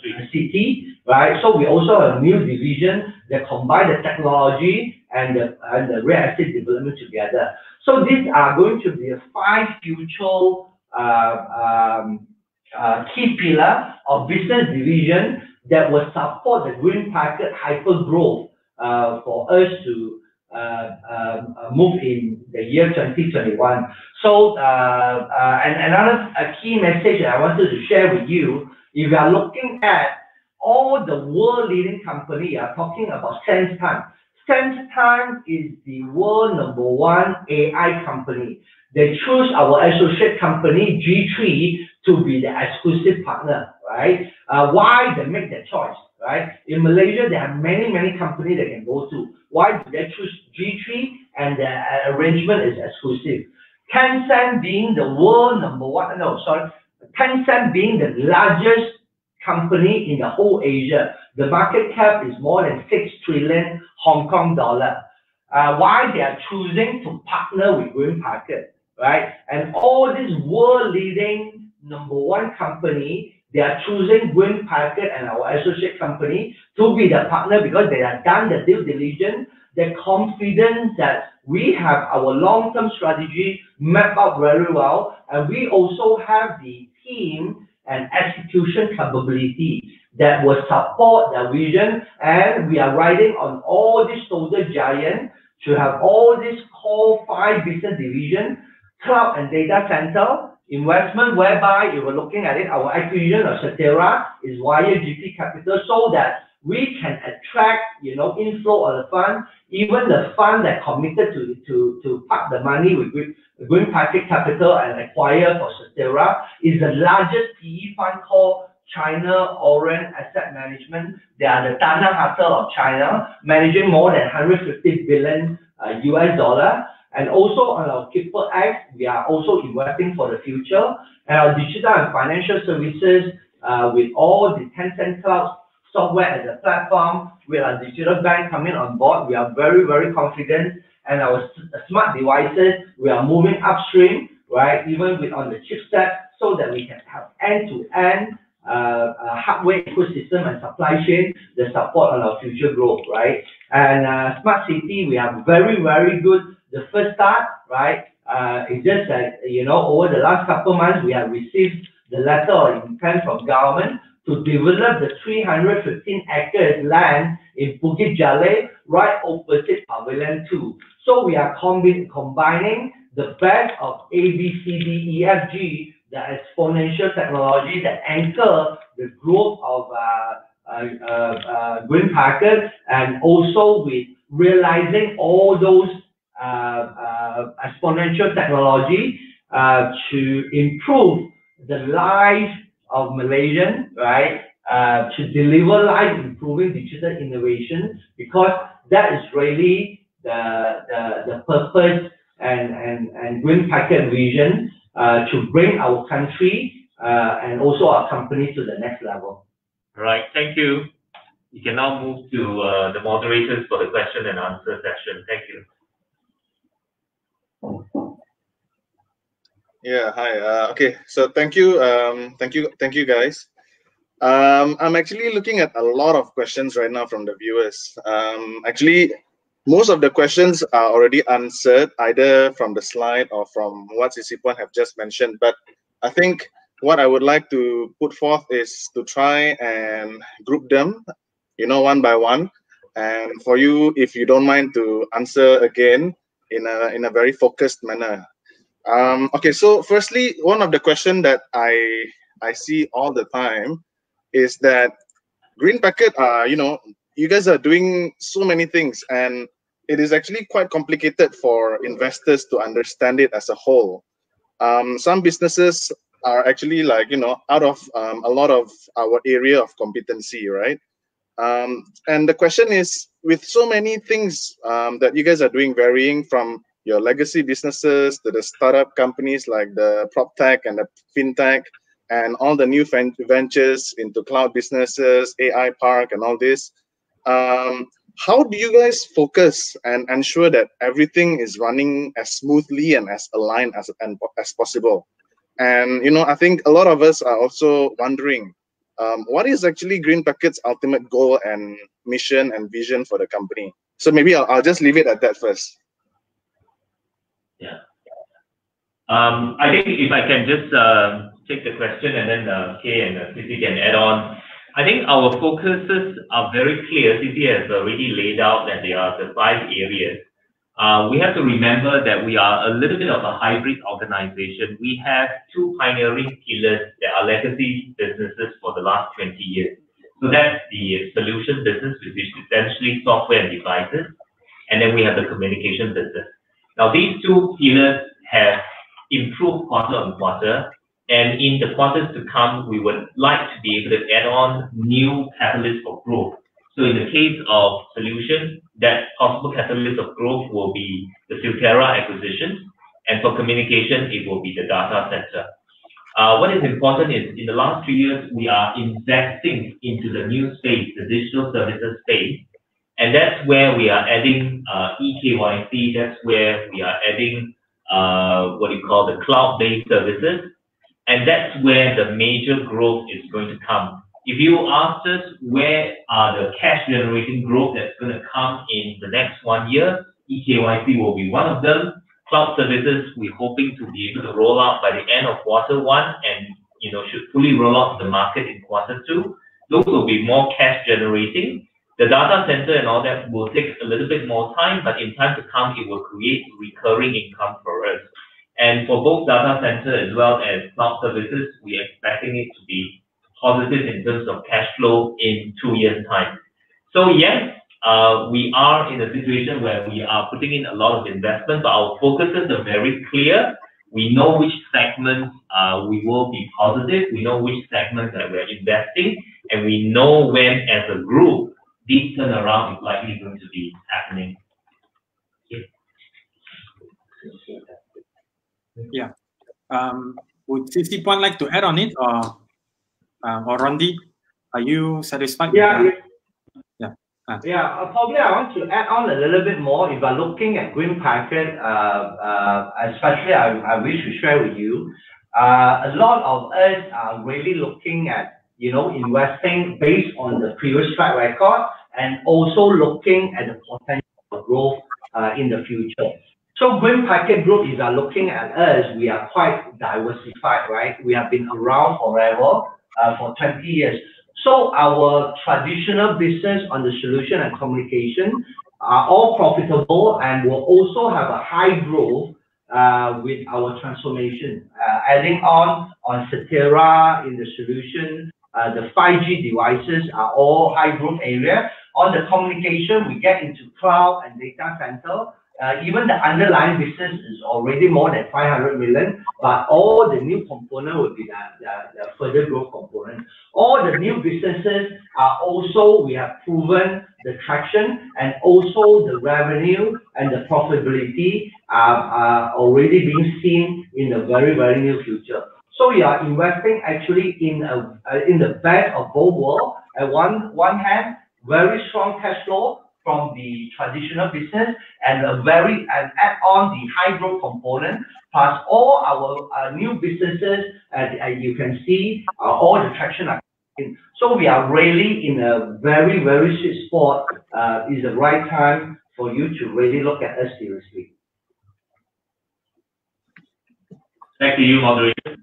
CT, right? So we also have a new division that combine the technology and the real estate development together. So these are going to be 5 future key pillar of business division that will support the Green Packet hyper growth for us to move in the year 2021. So and another key message that I wanted to share with you, if you are looking at all the world leading company are talking about sense time. Sense time is the world #1 AI company. They choose our associate company G3 to be the exclusive partner, right? Why they make that choice, right? In Malaysia, there are many companies they can go to. Why do they choose G3 and the arrangement is exclusive? Tencent being the world #1, no, sorry, Tencent being the largest company in the whole Asia. The market cap is more than $6 trillion HKD. Why they are choosing to partner with Green Packet, right? And all these world-leading #1 company, they are choosing Green Packet and our associate company to be the partner because they have done the due diligence. They're confident that we have our long-term strategy mapped out very well, and we also have the team and execution capability that will support their vision. And we are riding on all these soldier giants to have all these core 5 business divisions, cloud and data center, investment, whereby you were looking at it, our acquisition of Silterra is via GP Capital, so that we can attract, you know, inflow of the fund, even the fund that committed to park the money with Green Packet Capital and acquire for Silterra is the largest PE fund called China Orient Asset Management. They are the Dana Hunter of China, managing more than $150 billion US dollar. And also on our Kipple Act, we are also investing for the future. And our digital and financial services with all the Tencent Cloud software as a platform, with our digital bank coming on board, we are very confident. And our smart devices, we are moving upstream, right? Even with on the chipset, so that we can have end-to-end hardware ecosystem and supply chain that support on our future growth, right? And smart city, we are very good. The first start, right? It's just that, you know, over the last couple of months, we have received the letter of intent from government to develop the 315 acres land in Bukit Jalil, right opposite Pavilion 2. So we are combining the best of ABCDEFG, the exponential technology that anchor the growth of Green Packet, and also with realizing all those exponential technology to improve the lives of Malaysians, right? To deliver life-improving digital innovation, because that is really the purpose and Green Packet vision to bring our country and also our company to the next level. All right, thank you. You can now move to the moderators for the question and answer session. Thank you. Yeah, hi. Okay, so thank you. Thank you guys. I'm actually looking at a lot of questions right now from the viewers. Actually, most of the questions are already answered either from the slide or from what CC Puan have just mentioned. But I think what I would like to put forth is to try and group them, you know, one by one. And for you, if you don't mind, to answer again in a very focused manner. Okay, so firstly, one of the questions that I see all the time is that Green Packet, you know, you guys are doing so many things, and it is actually quite complicated for investors to understand it as a whole. Some businesses are actually, like, you know, out of a lot of our area of competency, right? And the question is, with so many things that you guys are doing, varying from your legacy businesses to the startup companies like the prop tech and the fintech, and all the new ventures into cloud businesses, AI Park and all this, how do you guys focus and ensure that everything is running as smoothly and as aligned as possible? And, you know, I think a lot of us are also wondering, what is actually Green Packet's ultimate goal and mission and vision for the company? So maybe I'll just leave it at that first. Yeah. I think if I can just take the question, and then Kay and Sisi can add on. I think our focuses are very clear. Sisi has already laid out that there are the 5 areas. We have to remember that we are a little bit of a hybrid organization. We have 2 pioneering pillars that are legacy businesses for the last 20 years. So that's the solution business, which is essentially software and devices. And then we have the communication business. Now, these 2 pillars have improved quarter on quarter. And in the quarters to come, we would like to be able to add on new catalysts for growth. So in the case of solutions, that possible catalyst of growth will be the Silterra acquisition. And for communication, it will be the data center. What is important is, in the last 3 years, we are investing into the new space, the digital services space. And that's where we are adding EKYC. That's where we are adding what you call the cloud-based services. And that's where the major growth is going to come. If you ask us where are the cash generating growth that's going to come in the next 1 year, EKYC will be one of them. Cloud services, we're hoping to be able to roll out by the end of Q1, and, you know, should fully roll out to the market in Q2. Those will be more cash generating. The data center and all that will take a little bit more time, but in time to come, it will create recurring income for us. And for both data center as well as cloud services, we are expecting it to be positive in terms of cash flow in 2 years' time. So yes, we are in a situation where we are putting in a lot of investment, but our focuses are very clear. We know which segments we will be positive. We know which segments that we're investing, and we know when, as a group, this turnaround is likely going to be happening. Yeah. Yeah. Would CC Puan like to add on it, or Rondi? Are you satisfied? Yeah. With that? Yeah. Probably I want to add on a little bit more. If I'm looking at Green Packet, especially I wish to share with you, a lot of us are really looking at, you know, investing based on the previous track record, and also looking at the potential growth in the future. So Green Packet Group, if you are looking at us, we are quite diversified, right? We have been around forever, for 20 years. So our traditional business on the solution and communication are all profitable, and will also have a high growth with our transformation. Adding on Silterra in the solution, the 5G devices are all high growth area. On the communication, we get into cloud and data center. even the underlying business is already more than 500 million, but all the new component will be the further growth component. All the new businesses are also, we have proven the traction, and also the revenue and the profitability are already being seen in the very, very near future. So we are investing actually in the best of both worlds. At one hand, very strong cash flow from the traditional business, and add on the high growth component, plus all our new businesses, and you can see all the traction are in. So we are really in a very, very sweet spot. Is the right time for you to really look at us seriously. Back to you, moderator.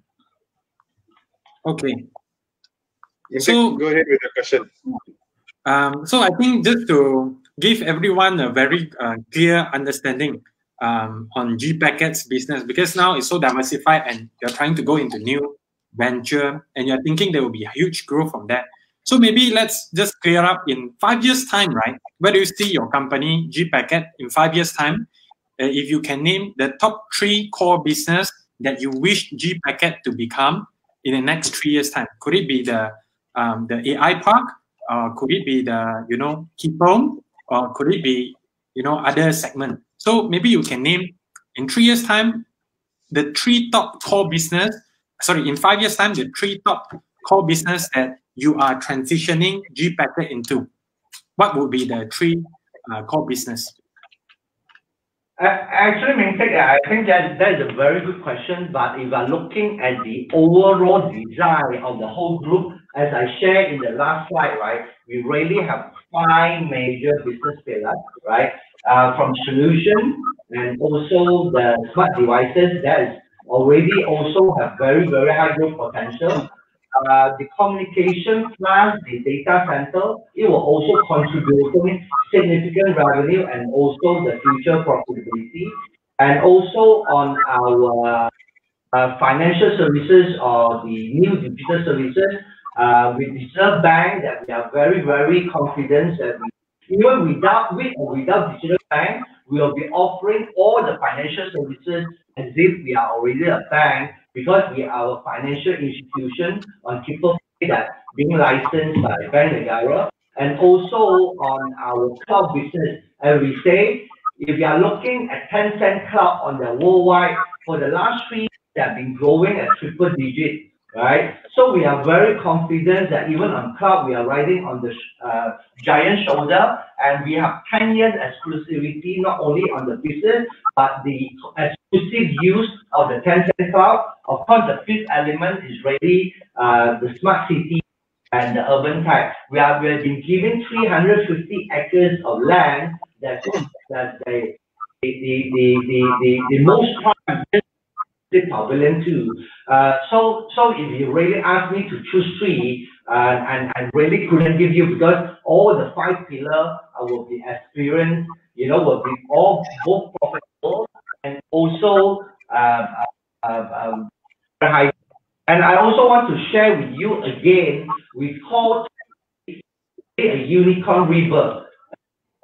Okay. So go ahead with the question. So I think just to give everyone a very clear understanding on G-Packet's business, because now it's so diversified and you're trying to go into new venture and you're thinking there will be a huge growth from that. So maybe let's just clear up in 5 years' time, right? Where do you see your company, G-Packet, in 5 years' time? If you can name the top 3 core business that you wish G-Packet to become in the next 3 years' time. Could it be the AI Park? Could it be the, you know, Kipple, or could it be, you know, other segment? So maybe you can name in 3 years' time the 3 top core business. Sorry, in 5 years' time, the 3 top core business that you are transitioning G-Packet into. What would be the 3 core business? Actually, Mingtek, I think that is a very good question. But if I'm looking at the overall design of the whole group, as I shared in the last slide, right, we really have 5 major business pillars, right? From solution and also the smart devices that is already also have very, very high growth potential. The communication plus the data center, it will also contribute significant revenue and also the future profitability. And also on our financial services or the new digital services, with digital bank that we are very, very confident that we, even without, with or without digital bank, we will be offering all the financial services as if we are already a bank, because we are a financial institution on Kipple Pay that's being licensed by Bank Negara, and also on our cloud business. And we say, if you are looking at Tencent Cloud on the worldwide, for the last 3 years, they have been growing at triple digit, right? So we are very confident that even on cloud, we are riding on the giant shoulder, and we have 10 years exclusivity, not only on the business, but the exclusive use of the Tencent Cloud. Of course, the 5th element is really the smart city and the urban type. We have been given 350 acres of land that the most prime pavilion too. So if you really ask me to choose 3, and I really couldn't give you, because all the 5 pillars will be experienced, you know, will be all both profitable and also high. And I also want to share with you again, we call it a unicorn rebirth.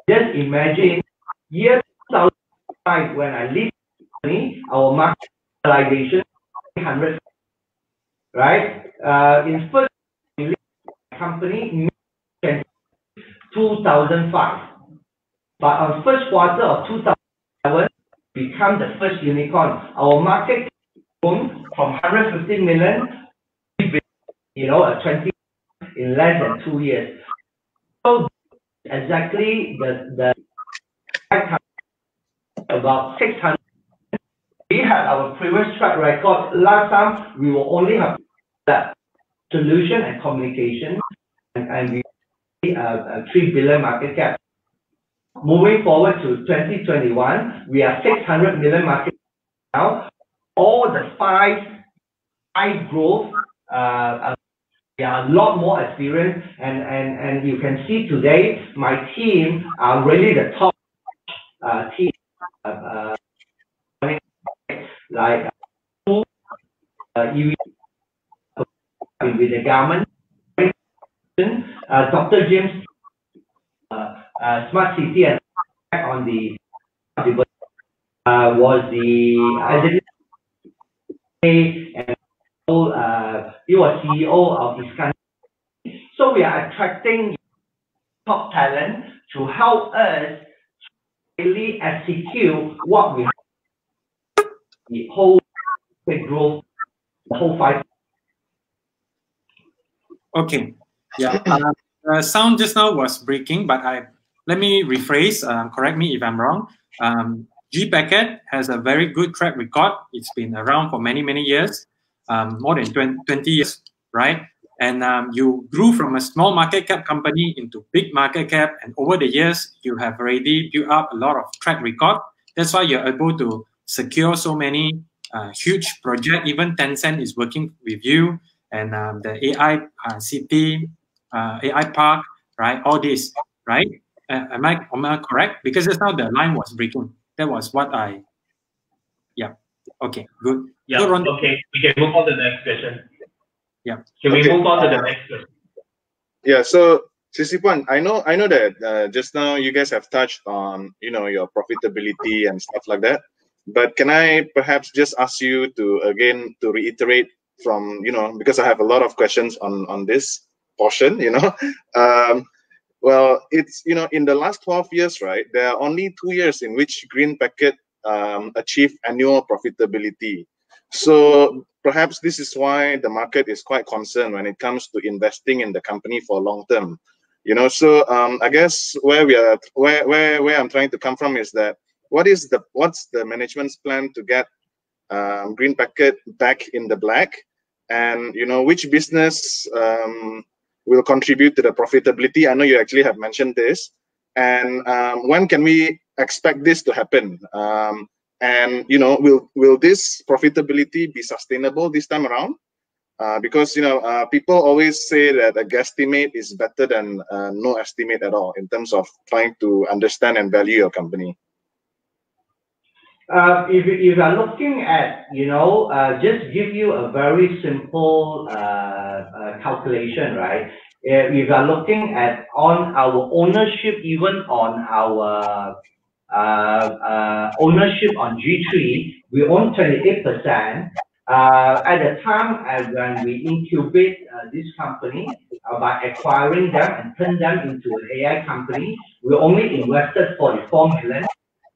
Just imagine, year 2005 when I leave company, our market realization 100, right? In first company 2005, but on first quarter of 2007 become the first unicorn. Our market from 150 million, you know, 20 in less than 2 years. So exactly the about 600. We had our previous track record. Last time we will only have that solution and communication, and we a 3 billion market cap. Moving forward to 2021, we are 600 million market cap now. All the 5 high growth, they are a lot more experienced, and you can see today my team are really the top team. Like with the government, Dr. James, smart city, and on the was the and he was CEO of this company. So we are attracting top talent to help us really execute what we have, the whole growth, the whole fight. Okay, yeah. Sound just now was breaking, but let me rephrase. Correct me if I'm wrong. G Packet has a very good track record. It's been around for many, many years, more than 20 years, right? And you grew from a small market cap company into big market cap, and over the years, you have already built up a lot of track record. That's why you're able to secure so many huge projects. Even Tencent is working with you, and the AI City, AI Park, right? All this, right? Am I correct? Because just now the line was breaking. That was what I, yeah. Okay, good. Yeah, good, okay, we can move on to the next question. Yeah. Can we move on to the next question? Yeah, so CC Puan, I know that just now you guys have touched on, you know, your profitability and stuff like that, but can I perhaps just ask you to, again, to reiterate from, you know, because I have a lot of questions on this portion, you know. Well, it's, you know, in the last 12 years, right, there are only 2 years in which Green Packet achieved annual profitability. So perhaps this is why the market is quite concerned when it comes to investing in the company for long term. You know, so I guess where I'm trying to come from is that what's the management's plan to get Green Packet back in the black, and you know which business will contribute to the profitability? I know you actually have mentioned this. And when can we expect this to happen? And, you know, will this profitability be sustainable this time around? Because, you know, people always say that a guesstimate is better than no estimate at all in terms of trying to understand and value your company. If you're looking at, you know, just give you a very simple calculation, right? If you're looking at on our ownership, even on our ownership on G3, we own 28%. At the time when we incubate this company by acquiring them and turn them into an AI company, we only invested 44 million.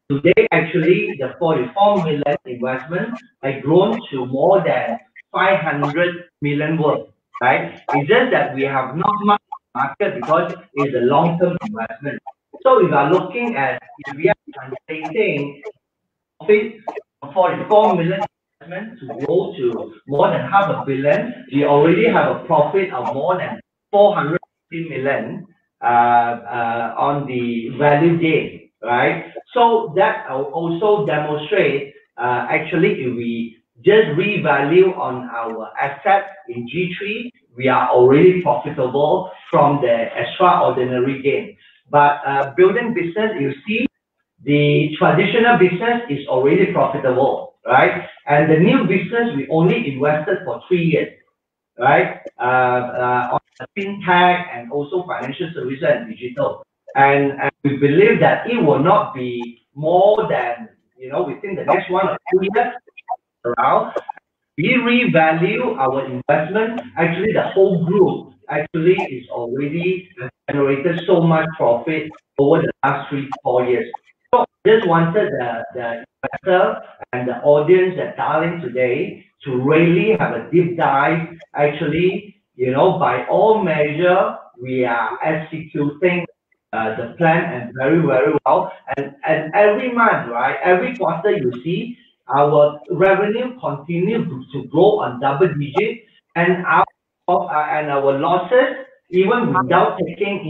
Today, actually, the 44 million investment has grown to more than 500 million worth, right? It's just that we have not much market because it's a long-term investment. So if you are looking at, if we are translating profit from 44 million investment to go to more than $500 million, we already have a profit of more than 450 million on the value gain, right? So that also demonstrates, actually, if we just revalue on our assets in G3, we are already profitable from the extraordinary gain. But building business, you see, the traditional business is already profitable, right? And the new business, we only invested for 3 years, right? On fintech and also financial services and digital. And we believe that it will not be more than, you know, within the next 1 or 2 years around. We revalue our investment. Actually, the whole group actually is already generated so much profit over the last 3 to 4 years. So I just wanted the investor and the audience that dialing today to really have a deep dive. Actually, you know, by all measure, we are executing the plan and very, very well. And every month, right, every quarter you see, our revenue continues to grow on double digits, and our losses, even without taking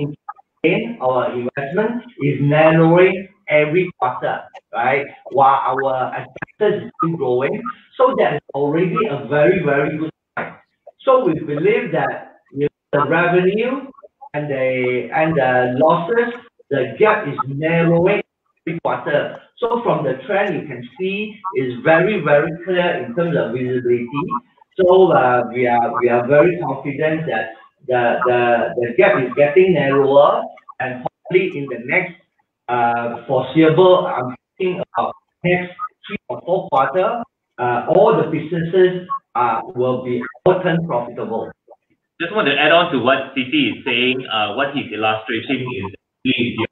into gain our investment, is narrowing every quarter, right? While our expenses is still growing, so that is already a very, very good sign. So we believe that, you know, the revenue and the losses, the gap is narrowing every quarter. So from the trend, you can see is very, very clear in terms of visibility. So we are very confident that the gap is getting narrower, and hopefully in the next foreseeable, I'm thinking about next 3 or 4 quarters, all the businesses will be turn profitable. Just want to add on to what CC is saying. What his illustration is actually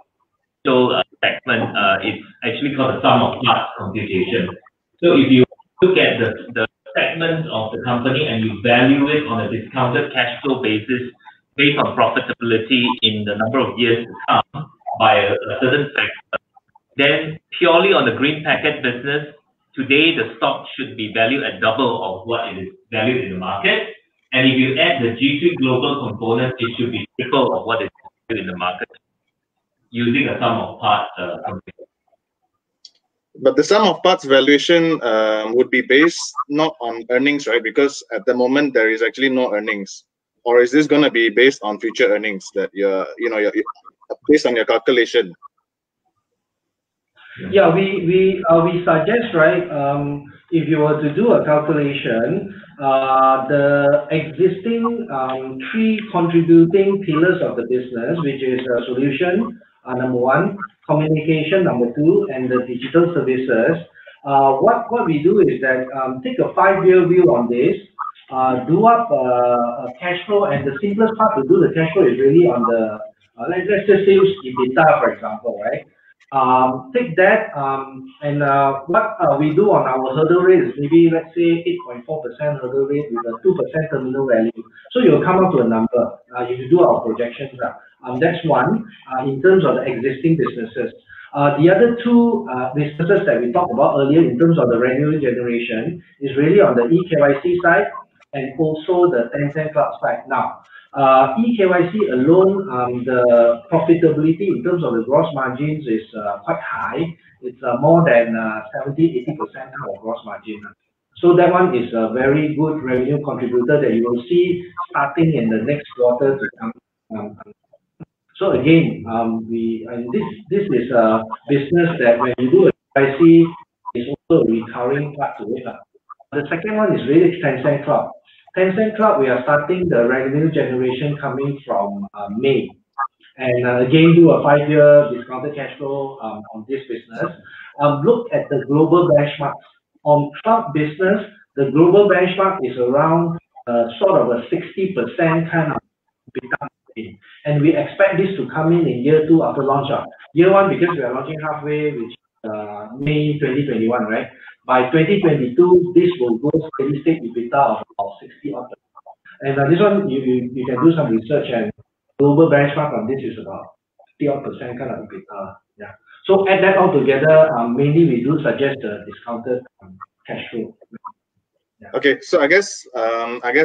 the segment. It's actually called the sum of parts computation. So if you look at the segments of the company and you value it on a discounted cash flow basis based on profitability in the number of years to come by a certain factor, then purely on the green packet business, today the stock should be valued at double of what it is valued in the market. And if you add the G3 global component, it should be triple of what is valued in the market using a sum of parts computation. But the sum of parts valuation would be based not on earnings, right? Because at the moment there is actually no earnings. Or is this going to be based on future earnings that you're based on your calculation? Yeah, we suggest, right? If you were to do a calculation, the existing 3 contributing pillars of the business, which is a solution, number 1, communication, number 2, and the digital services. What we do is that take a 5-year view on this, do up a cash flow, and the simplest part to do the cash flow is really on the, let's just say EBITDA, for example, right? Take that and what we do on our hurdle rate is maybe, let's say, 8.4% hurdle rate with a 2% terminal value. So you'll come up to a number if you do our projections. That's one in terms of the existing businesses. The other 2 businesses that we talked about earlier in terms of the revenue generation is really on the EKYC side and also the Tencent Cloud side. Now, EKYC alone, the profitability in terms of the gross margins is quite high. It's more than 70-80% of gross margin. So that one is a very good revenue contributor that you will see starting in the next quarter to come. So again, this is a business that when you do EKYC, is also a recurring part to it. The second one is really Tencent Cloud. Tencent Cloud, we are starting the revenue generation coming from May. And again, do a 5-year discounted cash flow on this business. Look at the global benchmarks. On cloud business, the global benchmark is around sort of a 60% kind of become. And we expect this to come in year 2 after launch. Year 1, because we are launching halfway, which is May 2021, right? By 2022, this will go steady state EBITDA of about 60%. And this one, you can do some research, and global benchmark on this is about 50% kind of EBITDA. Yeah. So add that all together, mainly we do suggest the discounted cash flow. Yeah. Okay, so I guess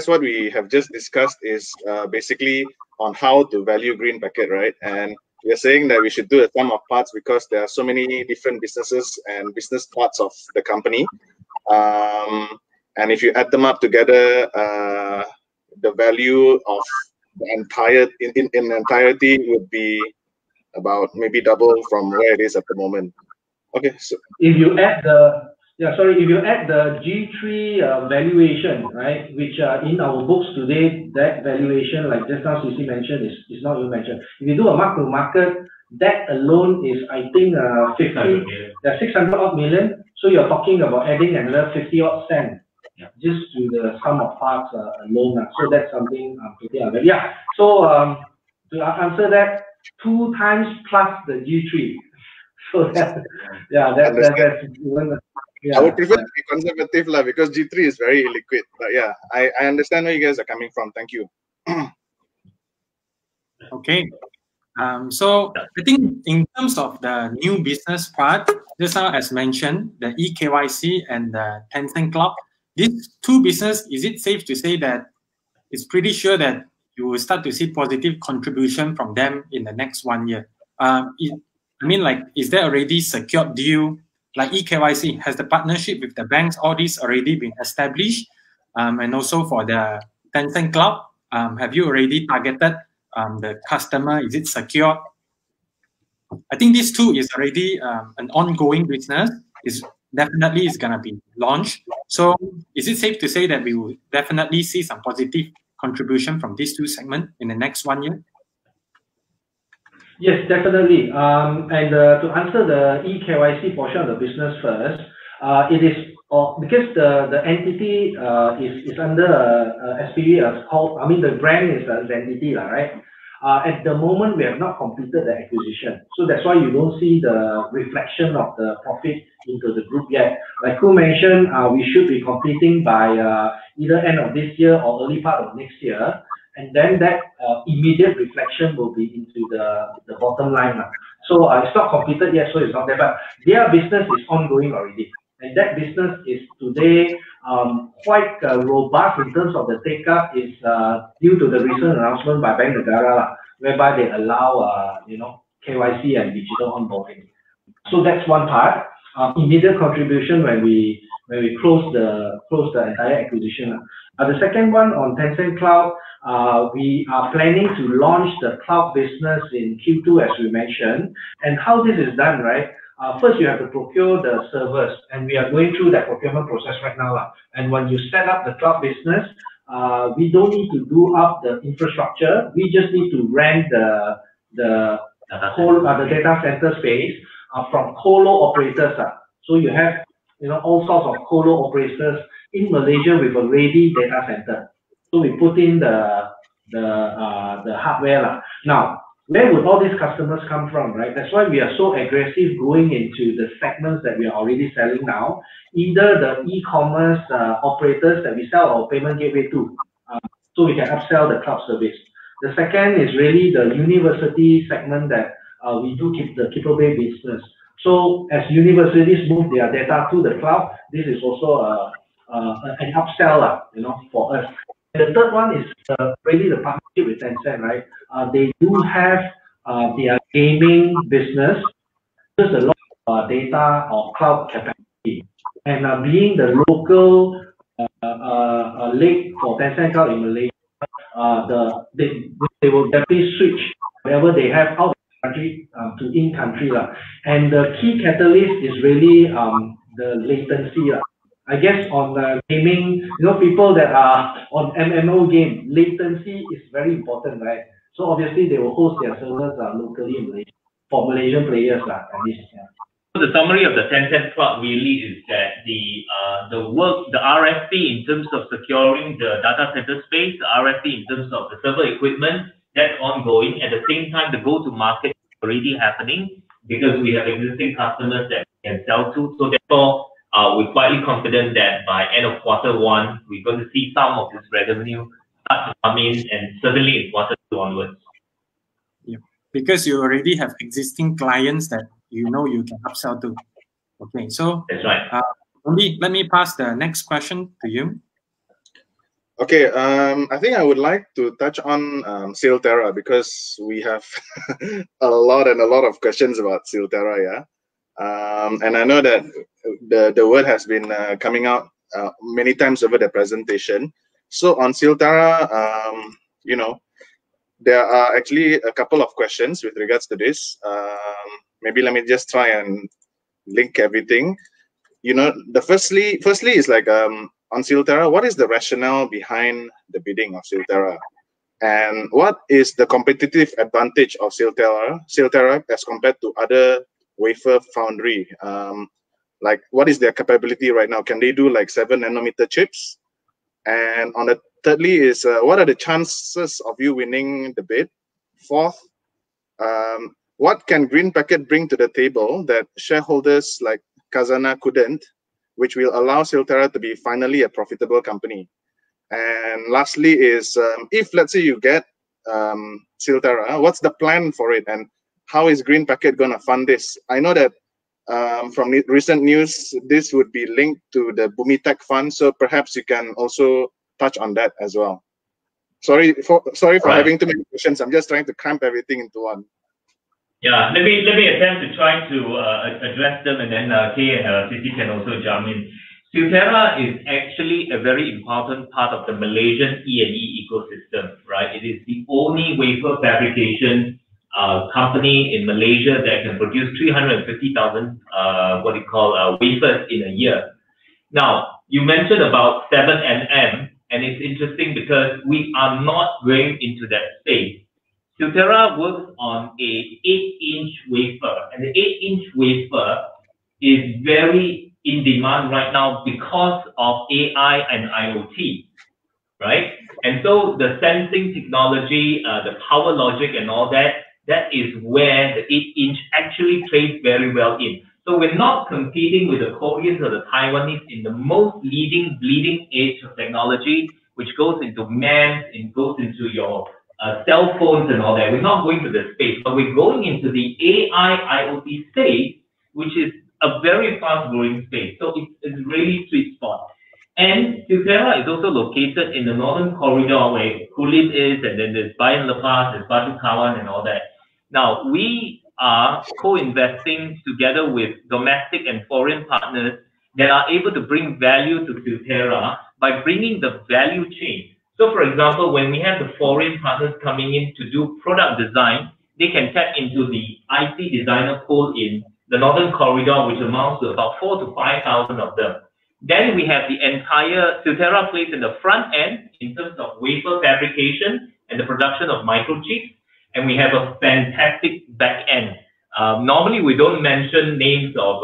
what we have just discussed is basically on how to value green packet, right? And we're saying that we should do a sum of parts because there are so many different businesses and business parts of the company. And if you add them up together, the value of the entire in entirety would be about maybe double from where it is at the moment. Okay, so if you add the if you add the G3 valuation, right, which in our books today, that valuation, like just now CC mentioned, is not even mentioned. If you do a mark to market, that alone is, I think, 600 odd million. So you're talking about adding another 50 odd cents just to the sum of parts alone. So that's something pretty available. Yeah. So to answer that, 2 times plus the G3. So that, that's even. Yeah, I would prefer to be conservative lah, because G3 is very illiquid. But yeah, I understand where you guys are coming from. Thank you. Okay. So I think in terms of the new business part, just now as mentioned, the EKYC and the Tencent Cloud, these 2 businesses, is it safe to say that it's pretty sure that you will start to see positive contribution from them in the next 1 year? I mean, like, is there already secured deal? Like EKYC, has the partnership with the banks, all this already been established? And also for the Tencent Cloud, have you already targeted the customer? Is it secure? I think this too is already an ongoing business. It's going to be launched. So is it safe to say that we will definitely see some positive contribution from these 2 segments in the next 1 year? Yes, definitely. And to answer the EKYC portion of the business first, It is because the entity is under SPV as called. I mean, the brand is Zendity, right? At the moment, we have not completed the acquisition, so that's why you don't see the reflection of the profit into the group yet. Like Khoo mentioned, we should be completing by either end of this year or early part of next year, and then that immediate reflection will be into the bottom line. So it's not completed yet, so it's not there, but their business is ongoing already. And that business is today quite robust in terms of the take-up is due to the recent announcement by Bank Negara, whereby they allow, you know, KYC and digital onboarding. So that's one part. Immediate contribution when we close the entire acquisition. The second one on Tencent Cloud, we are planning to launch the cloud business in Q2, as we mentioned. And how this is done, right? First, you have to procure the servers, and we are going through that procurement process right now. And when you set up the cloud business, we don't need to do up the infrastructure. We just need to rent the data center space from colo operators. So you have, you know, all sorts of colo operators in Malaysia with a ready data center. So we put in the hardware now. Where would all these customers come from, right? That's why we are so aggressive going into the segments that we are already selling now, either the e-commerce operators that we sell our payment gateway to, so we can upsell the cloud service. The second is really the university segment that we do keep the Kipple Pay business. So as universities move their data to the cloud, this is also an upsell, you know, for us. The third one is really the partnership with Tencent, right? They do have their gaming business, just a lot of data or cloud capacity. And being the local link for Tencent Cloud in Malaysia, they will definitely switch wherever they have out of the country to in-country. And the key catalyst is really the latency. I guess on gaming, you know, people that are on MMO game, latency is very important, right? So obviously they will host their servers locally in Malaysia, for Malaysian players at least. Yeah. So the summary of the Tencent Cloud really is that the RFP in terms of securing the data center space, the RFP in terms of the server equipment, that's ongoing. At the same time, the go to market is already happening because we have existing customers that we can sell to. So therefore, we're quietly confident that by end of Q1, we're going to see some of this revenue start to come in, and certainly in Q2 onwards. Yeah, because you already have existing clients that you know you can upsell to. Okay, so that's right. Let me pass the next question to you. Okay, I think I would like to touch on Silterra, because we have a lot of questions about Silterra, yeah. And I know that the word has been coming out many times over the presentation. So on Silterra, you know, there are actually a couple of questions with regards to this. Maybe let me just try and link everything. You know, the firstly is like on Silterra, what is the rationale behind the bidding of Silterra, and what is the competitive advantage of Silterra as compared to other wafer foundry? Like, what is their capability right now? Can they do like 7 nanometer chips? And on the thirdly is what are the chances of you winning the bid? Fourth, what can Green Packet bring to the table that shareholders like Khazanah couldn't, which will allow Silterra to be finally a profitable company? And lastly is if let's say you get Silterra, what's the plan for it, and how is Green Packet going to fund this? I know that from recent news, this would be linked to the Bumitech Fund, so perhaps you can also touch on that as well. Sorry for having too many questions. I'm just trying to cramp everything into one. Yeah, let me attempt to try to address them, and then Kay and Siti can also jump in. Silterra is actually a very important part of the Malaysian E&E ecosystem, right? It is the only wafer fabrication company in Malaysia that can produce 350,000 wafers in a year. Now, you mentioned about 7nm, and it's interesting because we are not going into that space. Silterra works on a 8-inch wafer, and the 8-inch wafer is very in demand right now because of AI and IoT, right? And so the sensing technology, the power logic and all that, that is where the 8-inch actually plays very well in. So we're not competing with the Koreans or the Taiwanese in the most bleeding edge of technology, which goes into MEMS and goes into your cell phones and all that. We're not going to the space, but we're going into the AI IoT space, which is a very fast-growing space. So it's really sweet spot. And Silterra is also located in the northern corridor where Kulim is, and then there's Bayan Lepas, there's Batu Kawan and all that. Now, we are co-investing together with domestic and foreign partners that are able to bring value to Silterra by bringing the value chain. So, for example, when we have the foreign partners coming in to do product design, they can tap into the IT designer pool in the northern corridor, which amounts to about 4,000 to 5,000 of them. Then we have the entire Silterra place in the front end in terms of wafer fabrication and the production of microchips. And we have a fantastic back end. Normally, we don't mention names of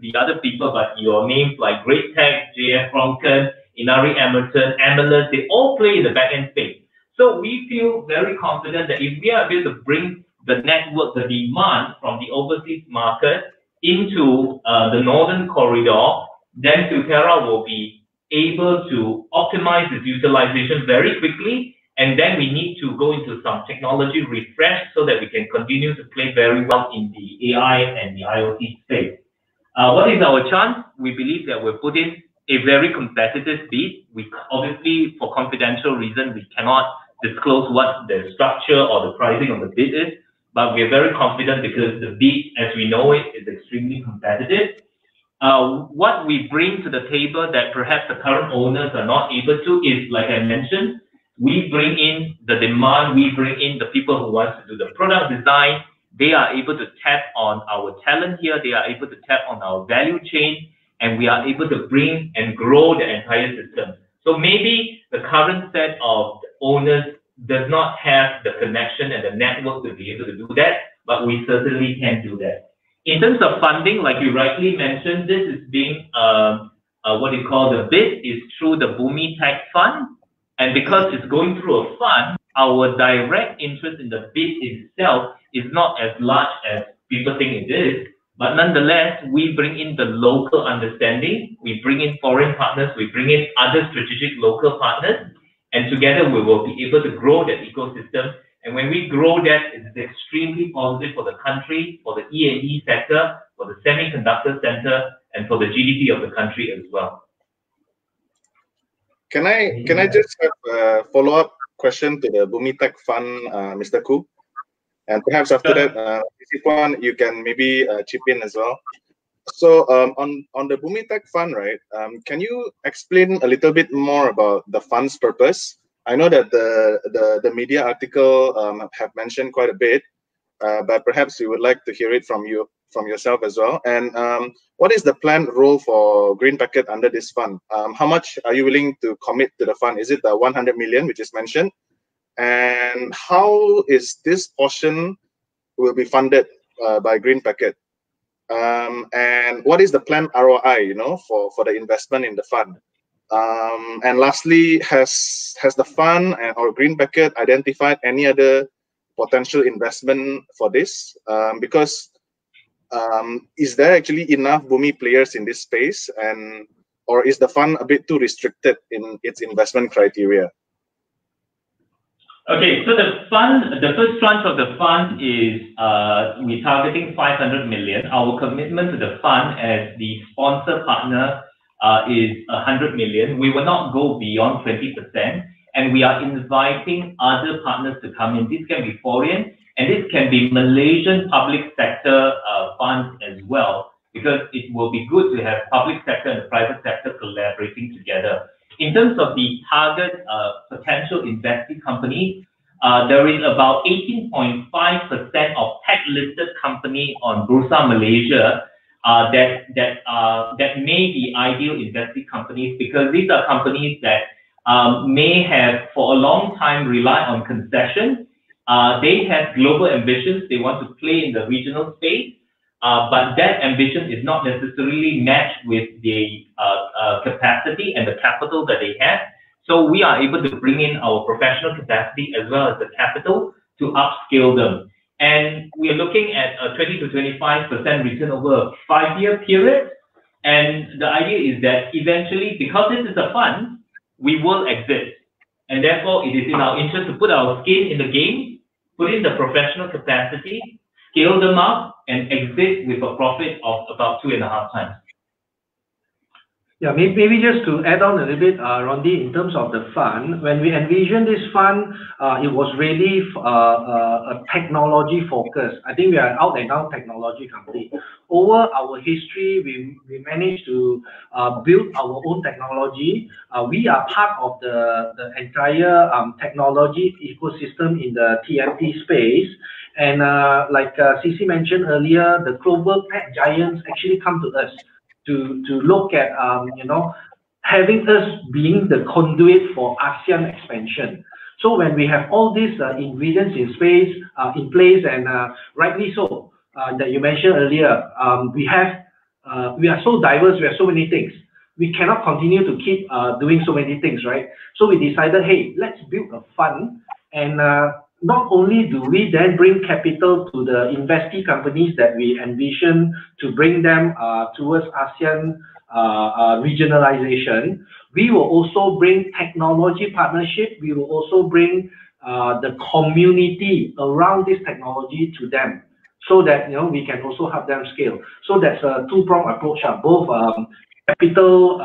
the other people, but your names like Great Tech, JF Ronken, Inari Emerson, Amelus, they all play in the back end space. So we feel very confident that if we are able to bring the network, the demand from the overseas market into the northern corridor, then Silterra will be able to optimize its utilization very quickly. And then we need to go into some technology refresh so that we can continue to play very well in the AI and the IoT space. What is our chance? We believe that we'll put in a very competitive bid. We obviously, for confidential reasons, we cannot disclose what the structure or the pricing of the bid is, but we are very confident because the bid, as we know it, is extremely competitive. What we bring to the table that perhaps the current owners are not able to is, like I mentioned, we bring in the demand, we bring in the people who want to do the product design. They are able to tap on our talent here. They are able to tap on our value chain, and we are able to bring and grow the entire system. So maybe the current set of owners does not have the connection and the network to be able to do that, but we certainly can do that. In terms of funding, like you rightly mentioned, this is being, what you call the bid is through the Bumitech Fund. And because it's going through a fund, our direct interest in the bid itself is not as large as people think it is. But nonetheless, we bring in the local understanding. We bring in foreign partners. We bring in other strategic local partners. And together, we will be able to grow that ecosystem. And when we grow that, it is extremely positive for the country, for the E&E sector, for the semiconductor sector, and for the GDP of the country as well. Can I just have a follow-up question to the Bumitech Fund, Mr. Khoo? And perhaps after that, CC Puan, you can maybe chip in as well. So on the Bumitech Fund, right, can you explain a little bit more about the fund's purpose? I know that the media article have mentioned quite a bit, but perhaps we would like to hear it from you, from yourself as well. And what is the planned role for Green Packet under this fund? How much are you willing to commit to the fund? Is it the 100 million which is mentioned? And how is this portion will be funded by Green Packet? And what is the planned ROI, you know, for the investment in the fund? And lastly, has the fund or Green Packet identified any other potential investment for this? Because is there actually enough Bumi players in this space, and or is the fund a bit too restricted in its investment criteria? Okay, so the fund, the first tranche of the fund is we're targeting 500 million. Our commitment to the fund as the sponsor partner is 100 million. We will not go beyond 20%, and we are inviting other partners to come in. This can be foreign, and this can be Malaysian public sector funds as well, because it will be good to have public sector and private sector collaborating together. In terms of the target potential investing companies, there is about 18.5% of tech-listed company on Bursa Malaysia that may be ideal investing companies, because these are companies that may have for a long time relied on concession. They have global ambitions. They want to play in the regional space. But that ambition is not necessarily matched with the capacity and the capital that they have. So we are able to bring in our professional capacity as well as the capital to upscale them. And we are looking at a 20 to 25% return over a 5-year period. And the idea is that eventually, because this is a fund, we will exit. And therefore, it is in our interest to put our skin in the game, put in the professional capacity, scale them up, and exit with a profit of about 2.5 times. Yeah, maybe just to add on a little bit, Rondi, in terms of the fund, when we envisioned this fund, it was really a technology focus. I think we are an out-and-out technology company. Over our history, we managed to build our own technology. We are part of the entire technology ecosystem in the TMT space. And like CC mentioned earlier, the global tech giants actually come to us to look at, you know, having us being the conduit for ASEAN expansion. So when we have all these ingredients in place, and rightly so, that you mentioned earlier, we are so diverse, we have so many things. We cannot continue to keep doing so many things, right? So we decided, hey, let's build a fund. And not only do we then bring capital to the investee companies that we envision to bring them towards ASEAN regionalization, we will also bring technology partnership. We will also bring the community around this technology to them, so that, you know, we can also help them scale. So that's a two-pronged approach, both capital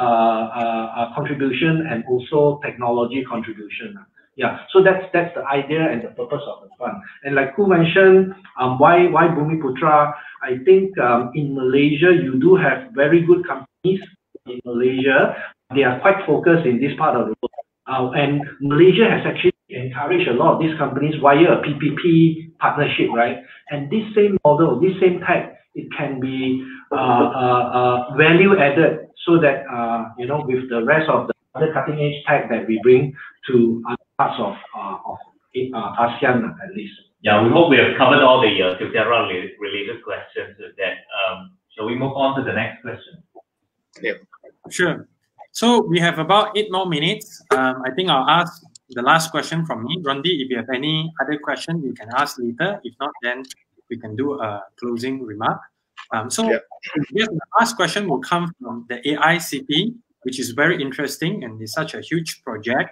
contribution and also technology contribution. Yeah, so that's the idea and the purpose of the fund. And like who mentioned, why Bumiputra? I think in Malaysia you do have very good companies in Malaysia. They are quite focused in this part of the world, and Malaysia has actually encouraged a lot of these companies via a PPP partnership, right? And this same model, this same type, it can be value added, so that you know, with the rest of the other cutting edge tech that we bring to parts of ASEAN at least. Yeah, we hope we have covered all the Silterra related questions. That shall we move on to the next question? Yeah, sure. So we have about 8 more minutes. I think I'll ask the last question from me, Rondi. If you have any other question, you can ask later. If not, then we can do a closing remark. So yeah. The last question will come from the AICP, which is very interesting and is such a huge project.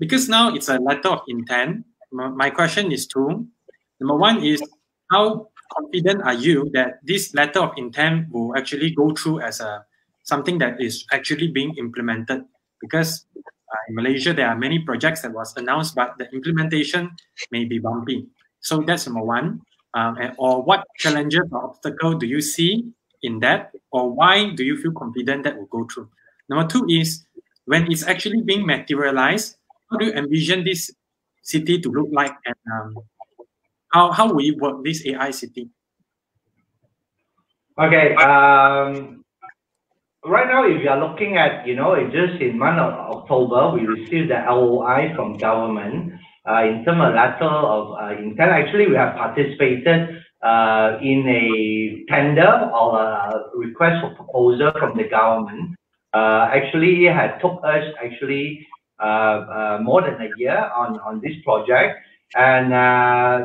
Because now it's a letter of intent, my question is two. Number one is, how confident are you that this letter of intent will actually go through as something that is actually being implemented? Because in Malaysia, there are many projects that was announced, but the implementation may be bumpy. So that's number one. Or what challenges or obstacles do you see in that? Or why do you feel confident that will go through? Number two is, when it's actually being materialized, how do you envision this city to look like, and how will you work this AI city? Okay. Right now, if you are looking at, you know, just in month of October, we received the LOI from government in terms of letter of intent. Actually, we have participated in a tender or a request for proposal from the government. Actually, it had took us actually more than a year on this project, and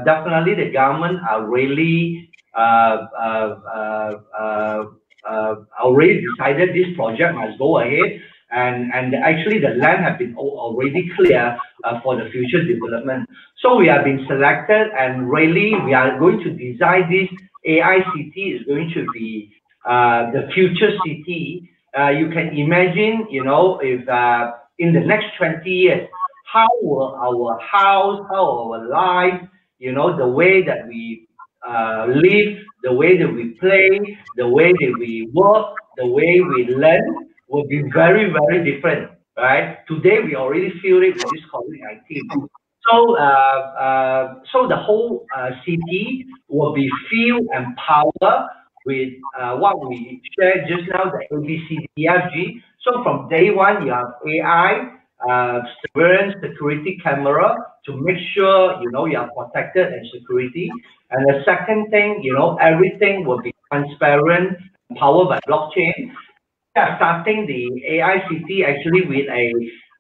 definitely the government are really already decided this project must go ahead, and actually the land have been already clear for the future development. So we have been selected, and really we are going to design this AI city is going to be the future city. You can imagine, you know, if in the next 20 years, how will our house, how our life, you know, the way that we live, the way that we play, the way that we work, the way we learn will be very, very different, right? Today, we already feel it with this COVID-19. So, so the whole city will be filled and powered with what we shared just now, the ABCDFG. So from day 1, you have AI, surveillance security camera to make sure, you know, you are protected and security. And the second thing, you know, everything will be transparent, powered by blockchain. We are starting the AICT actually with a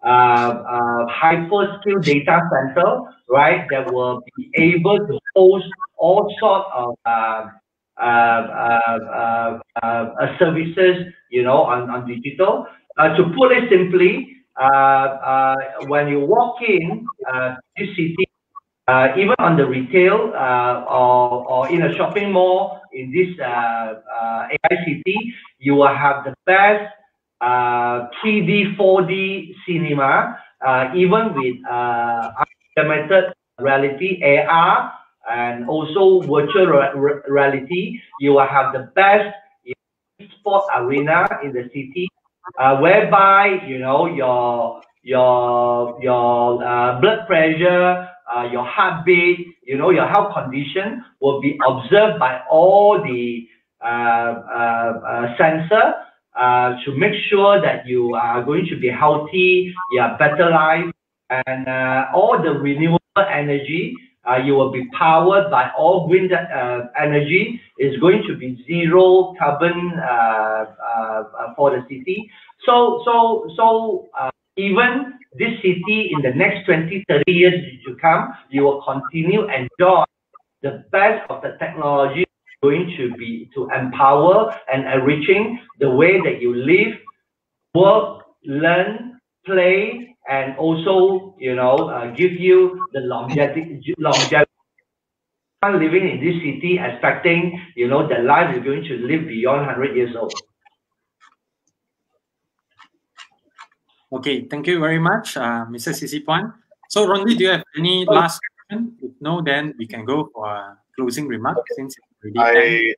hyperscale data center, right, that will be able to host all sorts of services, you know, on digital. To put it simply, when you walk in this city, even on the retail or in a shopping mall in this AICT, you will have the best 3D, 4D cinema, even with augmented reality, AR, and also virtual reality. You will have the best sports arena in the city, whereby, you know, your blood pressure, your heartbeat, you know, your health condition will be observed by all the sensor to make sure that you are going to be healthy, you have better life, and all the renewable energy, you will be powered by all green energy. It's going to be zero carbon for the city. So even this city in the next 20, 30 years to come, you will continue to enjoy the best of the technology going to be to empower and enriching the way that you live, work, learn, play, and also, you know, give you the longevity. Living in this city, expecting, you know, that life is going to live beyond 100 years old. Okay, thank you very much, Mr. CC Puan. So, Rondi, do you have any last question? If no, then we can go for a closing remark. Okay. Since I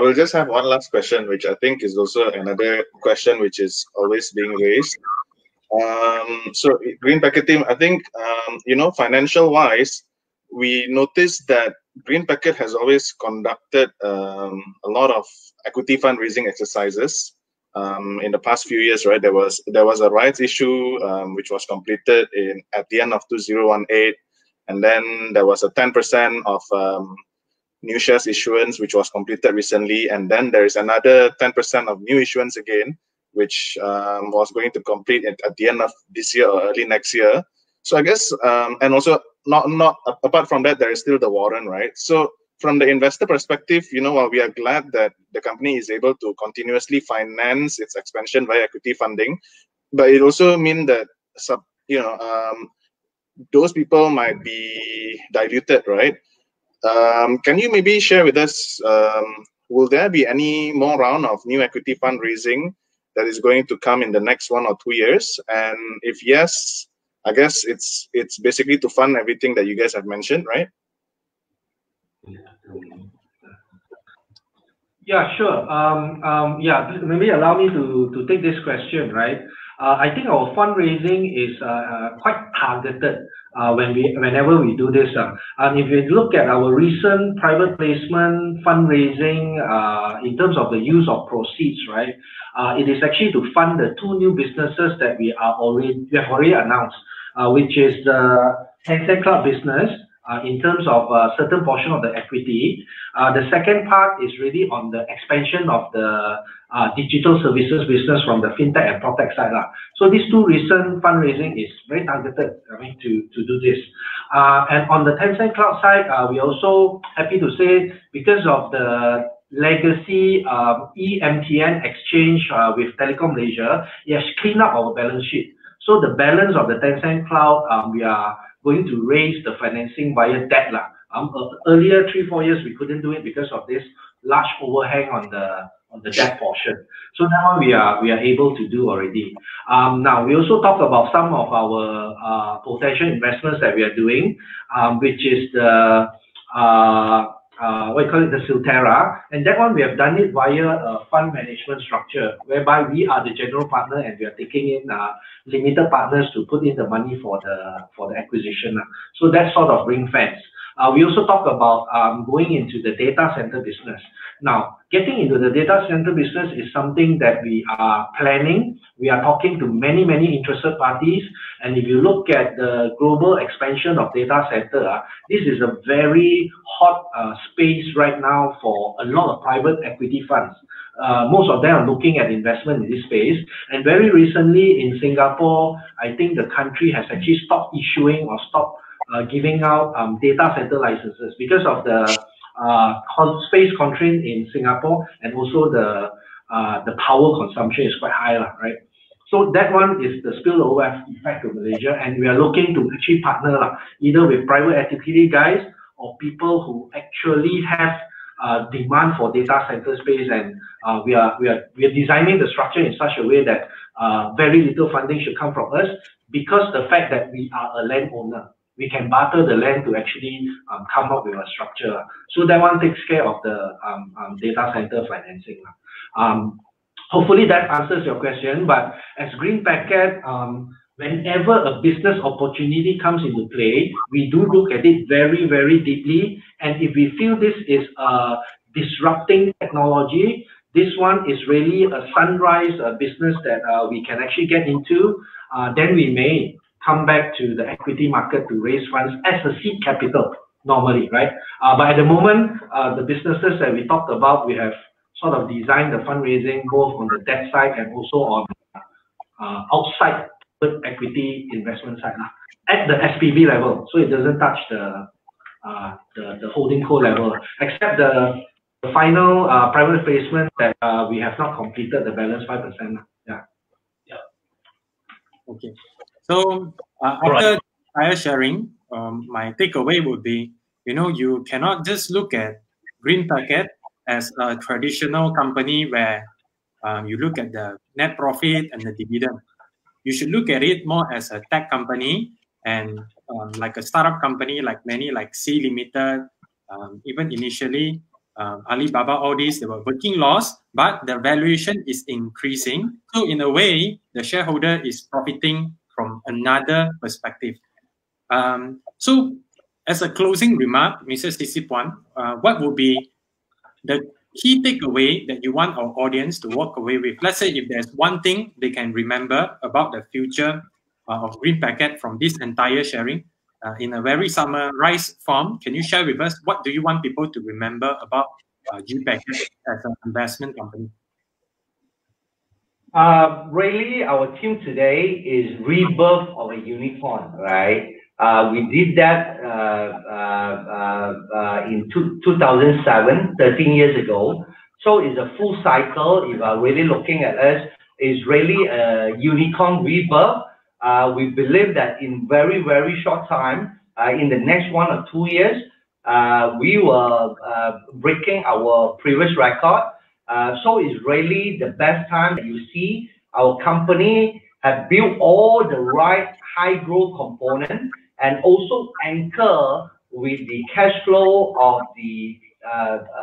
will just have one last question, which I think is also another question which is always being raised. So Green Packet team, I think, you know, financial wise, we noticed that Green Packet has always conducted a lot of equity fundraising exercises in the past few years, right? There was a rights issue which was completed at the end of 2018, and then there was a 10% of new shares issuance which was completed recently, and then there is another 10% of new issuance again, which was going to complete at the end of this year or early next year. So I guess, and also not apart from that, there is still the warrant, right? So from the investor perspective, you know, while we are glad that the company is able to continuously finance its expansion via equity funding, but it also means that, you know, those people might be diluted, right? Can you maybe share with us, will there be any more round of new equity fundraising that is going to come in the next 1 or 2 years? And if yes, I guess it's basically to fund everything that you guys have mentioned, right? Yeah, sure. Yeah, maybe allow me to take this question, right? I think our fundraising is quite targeted whenever we do this. And if you look at our recent private placement fundraising in terms of the use of proceeds, right, it is actually to fund the 2 new businesses that we have already announced, which is the Tencent Cloud business in terms of a certain portion of the equity. The second part is really on the expansion of the digital services business from the fintech and protech side. So these 2 recent fundraising is very targeted, I mean, to do this. And on the Tencent Cloud side, we're also happy to say, because of the legacy EMTN exchange with Telecom Malaysia, it has cleaned up our balance sheet. So the balance of the Tencent Cloud, we are going to raise the financing via debt. Earlier, 3-4 years, we couldn't do it because of this large overhang on the debt portion. So now we are able to do already. Now, we also talked about some of our potential investments that we are doing, which is the the Silterra, and that one we have done it via a fund management structure, whereby we are the general partner and we are taking in limited partners to put in the money for the acquisition. So that sort of ring fence. We also talk about going into the data center business. Now, getting into the data center business is something that we are planning. We are talking to many, many interested parties. And if you look at the global expansion of data center, this is a very hot space right now for a lot of private equity funds. Most of them are looking at investment in this space. And very recently in Singapore, I think the country has actually stopped issuing or stopped giving out data center licenses because of the space constraint in Singapore, and also the power consumption is quite high, right? So that one is the spillover effect to Malaysia, and we are looking to actually partner either with private equity guys or people who actually have demand for data center space, and we are designing the structure in such a way that very little funding should come from us, because the fact that we are a landowner, we can barter the land to actually come up with a structure. So that one takes care of the data center financing. Hopefully that answers your question. But as Green Packet, whenever a business opportunity comes into play, we do look at it very, very deeply. And if we feel this is a disrupting technology, this one is really a sunrise business that we can actually get into, then we may come back to the equity market to raise funds as a seed capital normally, right? But at the moment, the businesses that we talked about, we have sort of designed the fundraising both on the debt side and also on outside equity investment side at the SPV level, so it doesn't touch the holding co level, except the final private placement that we have not completed the balance 5%. Okay. So after prior sharing, my takeaway would be, you know, you cannot just look at Green Packet as a traditional company where you look at the net profit and the dividend. You should look at it more as a tech company and like a startup company, like many, like C Limited, even initially Alibaba, all these, they were working loss, but the valuation is increasing. So in a way, the shareholder is profiting from another perspective. So as a closing remark, Mrs. CC Puan, what would be the key takeaway that you want our audience to walk away with? Let's say if there's one thing they can remember about the future of Green Packet from this entire sharing, in a very summarized form, can you share with us what do you want people to remember about Green Packet as an investment company? Really, our team today is rebirth of a unicorn, right? We did that in 2007, 13 years ago. So it's a full cycle. If I'm really looking at us, it's really a unicorn rebirth. We believe that in very, very short time, in the next 1 or 2 years, we were breaking our previous record. So it's really the best time that you see our company have built all the right high growth components, and also anchor with the cash flow of the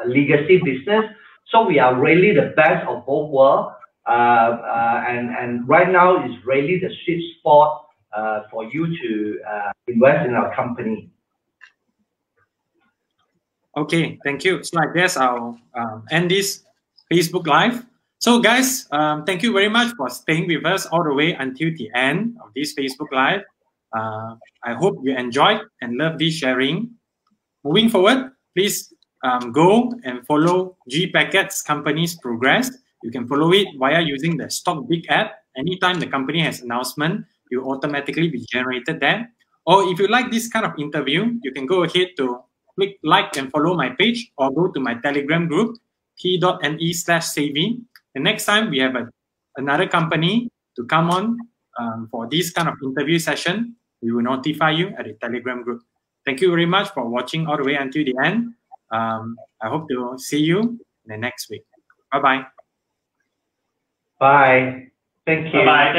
legacy business. So we are really the best of both worlds. And right now is really the sweet spot for you to invest in our company. Okay, thank you. So I guess I'll end this Facebook Live. So guys, thank you very much for staying with us all the way until the end of this Facebook Live. I hope you enjoyed and loved this sharing. Moving forward, please go and follow G Packet's company's progress. You can follow it via using the Stockbit app. Anytime the company has announcement, you automatically be generated there. Or if you like this kind of interview, you can go ahead to click like and follow my page, or go to my Telegram group, t.me/savvy. The next time we have another company to come on for this kind of interview session, we will notify you at the Telegram group. Thank you very much for watching all the way until the end. I hope to see you in the next week. Bye-bye. Bye. Thank you. Bye-bye.